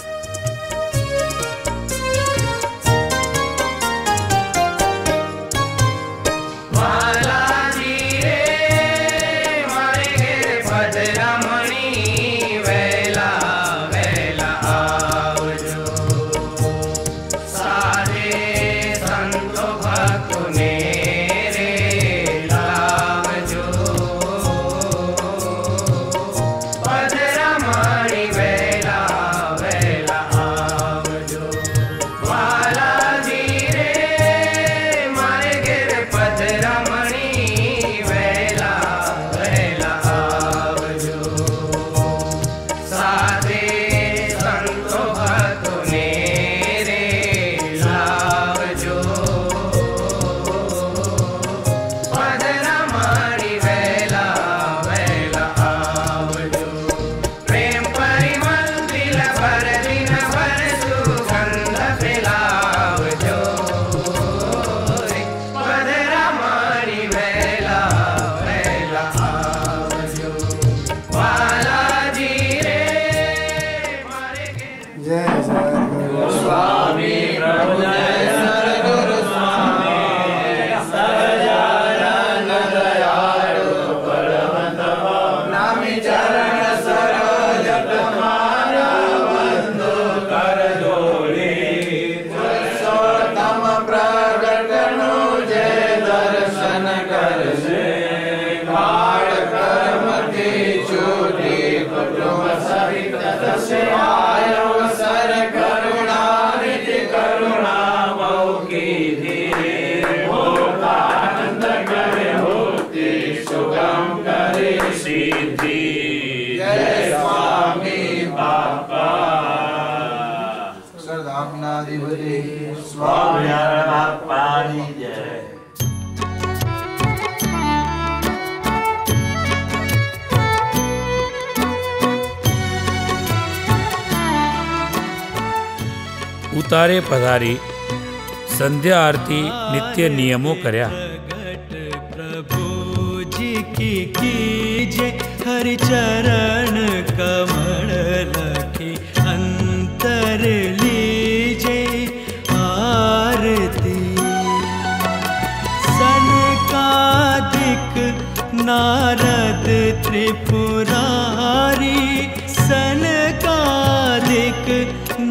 से आयो सर करुणा निधि करुणा बहु की धीर हो आनंद करे होती सुगम करे सिद्धि जय स्वामी बाबा सरदामनाधिपति स्वामीनारायण बापा की जय। उतारे पधारी संध्या आरती नित्य नियमों करया प्रभु जी की कीजे हर चरण कमल लखी अंतर लीजे आरती सनकादिक नारद त्रिपुरारी सनकादिक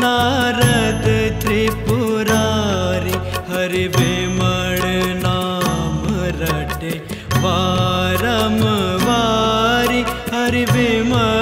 नारद त्रिपुरारी हरि विमल नाम रटे वारम वारी हरि विमल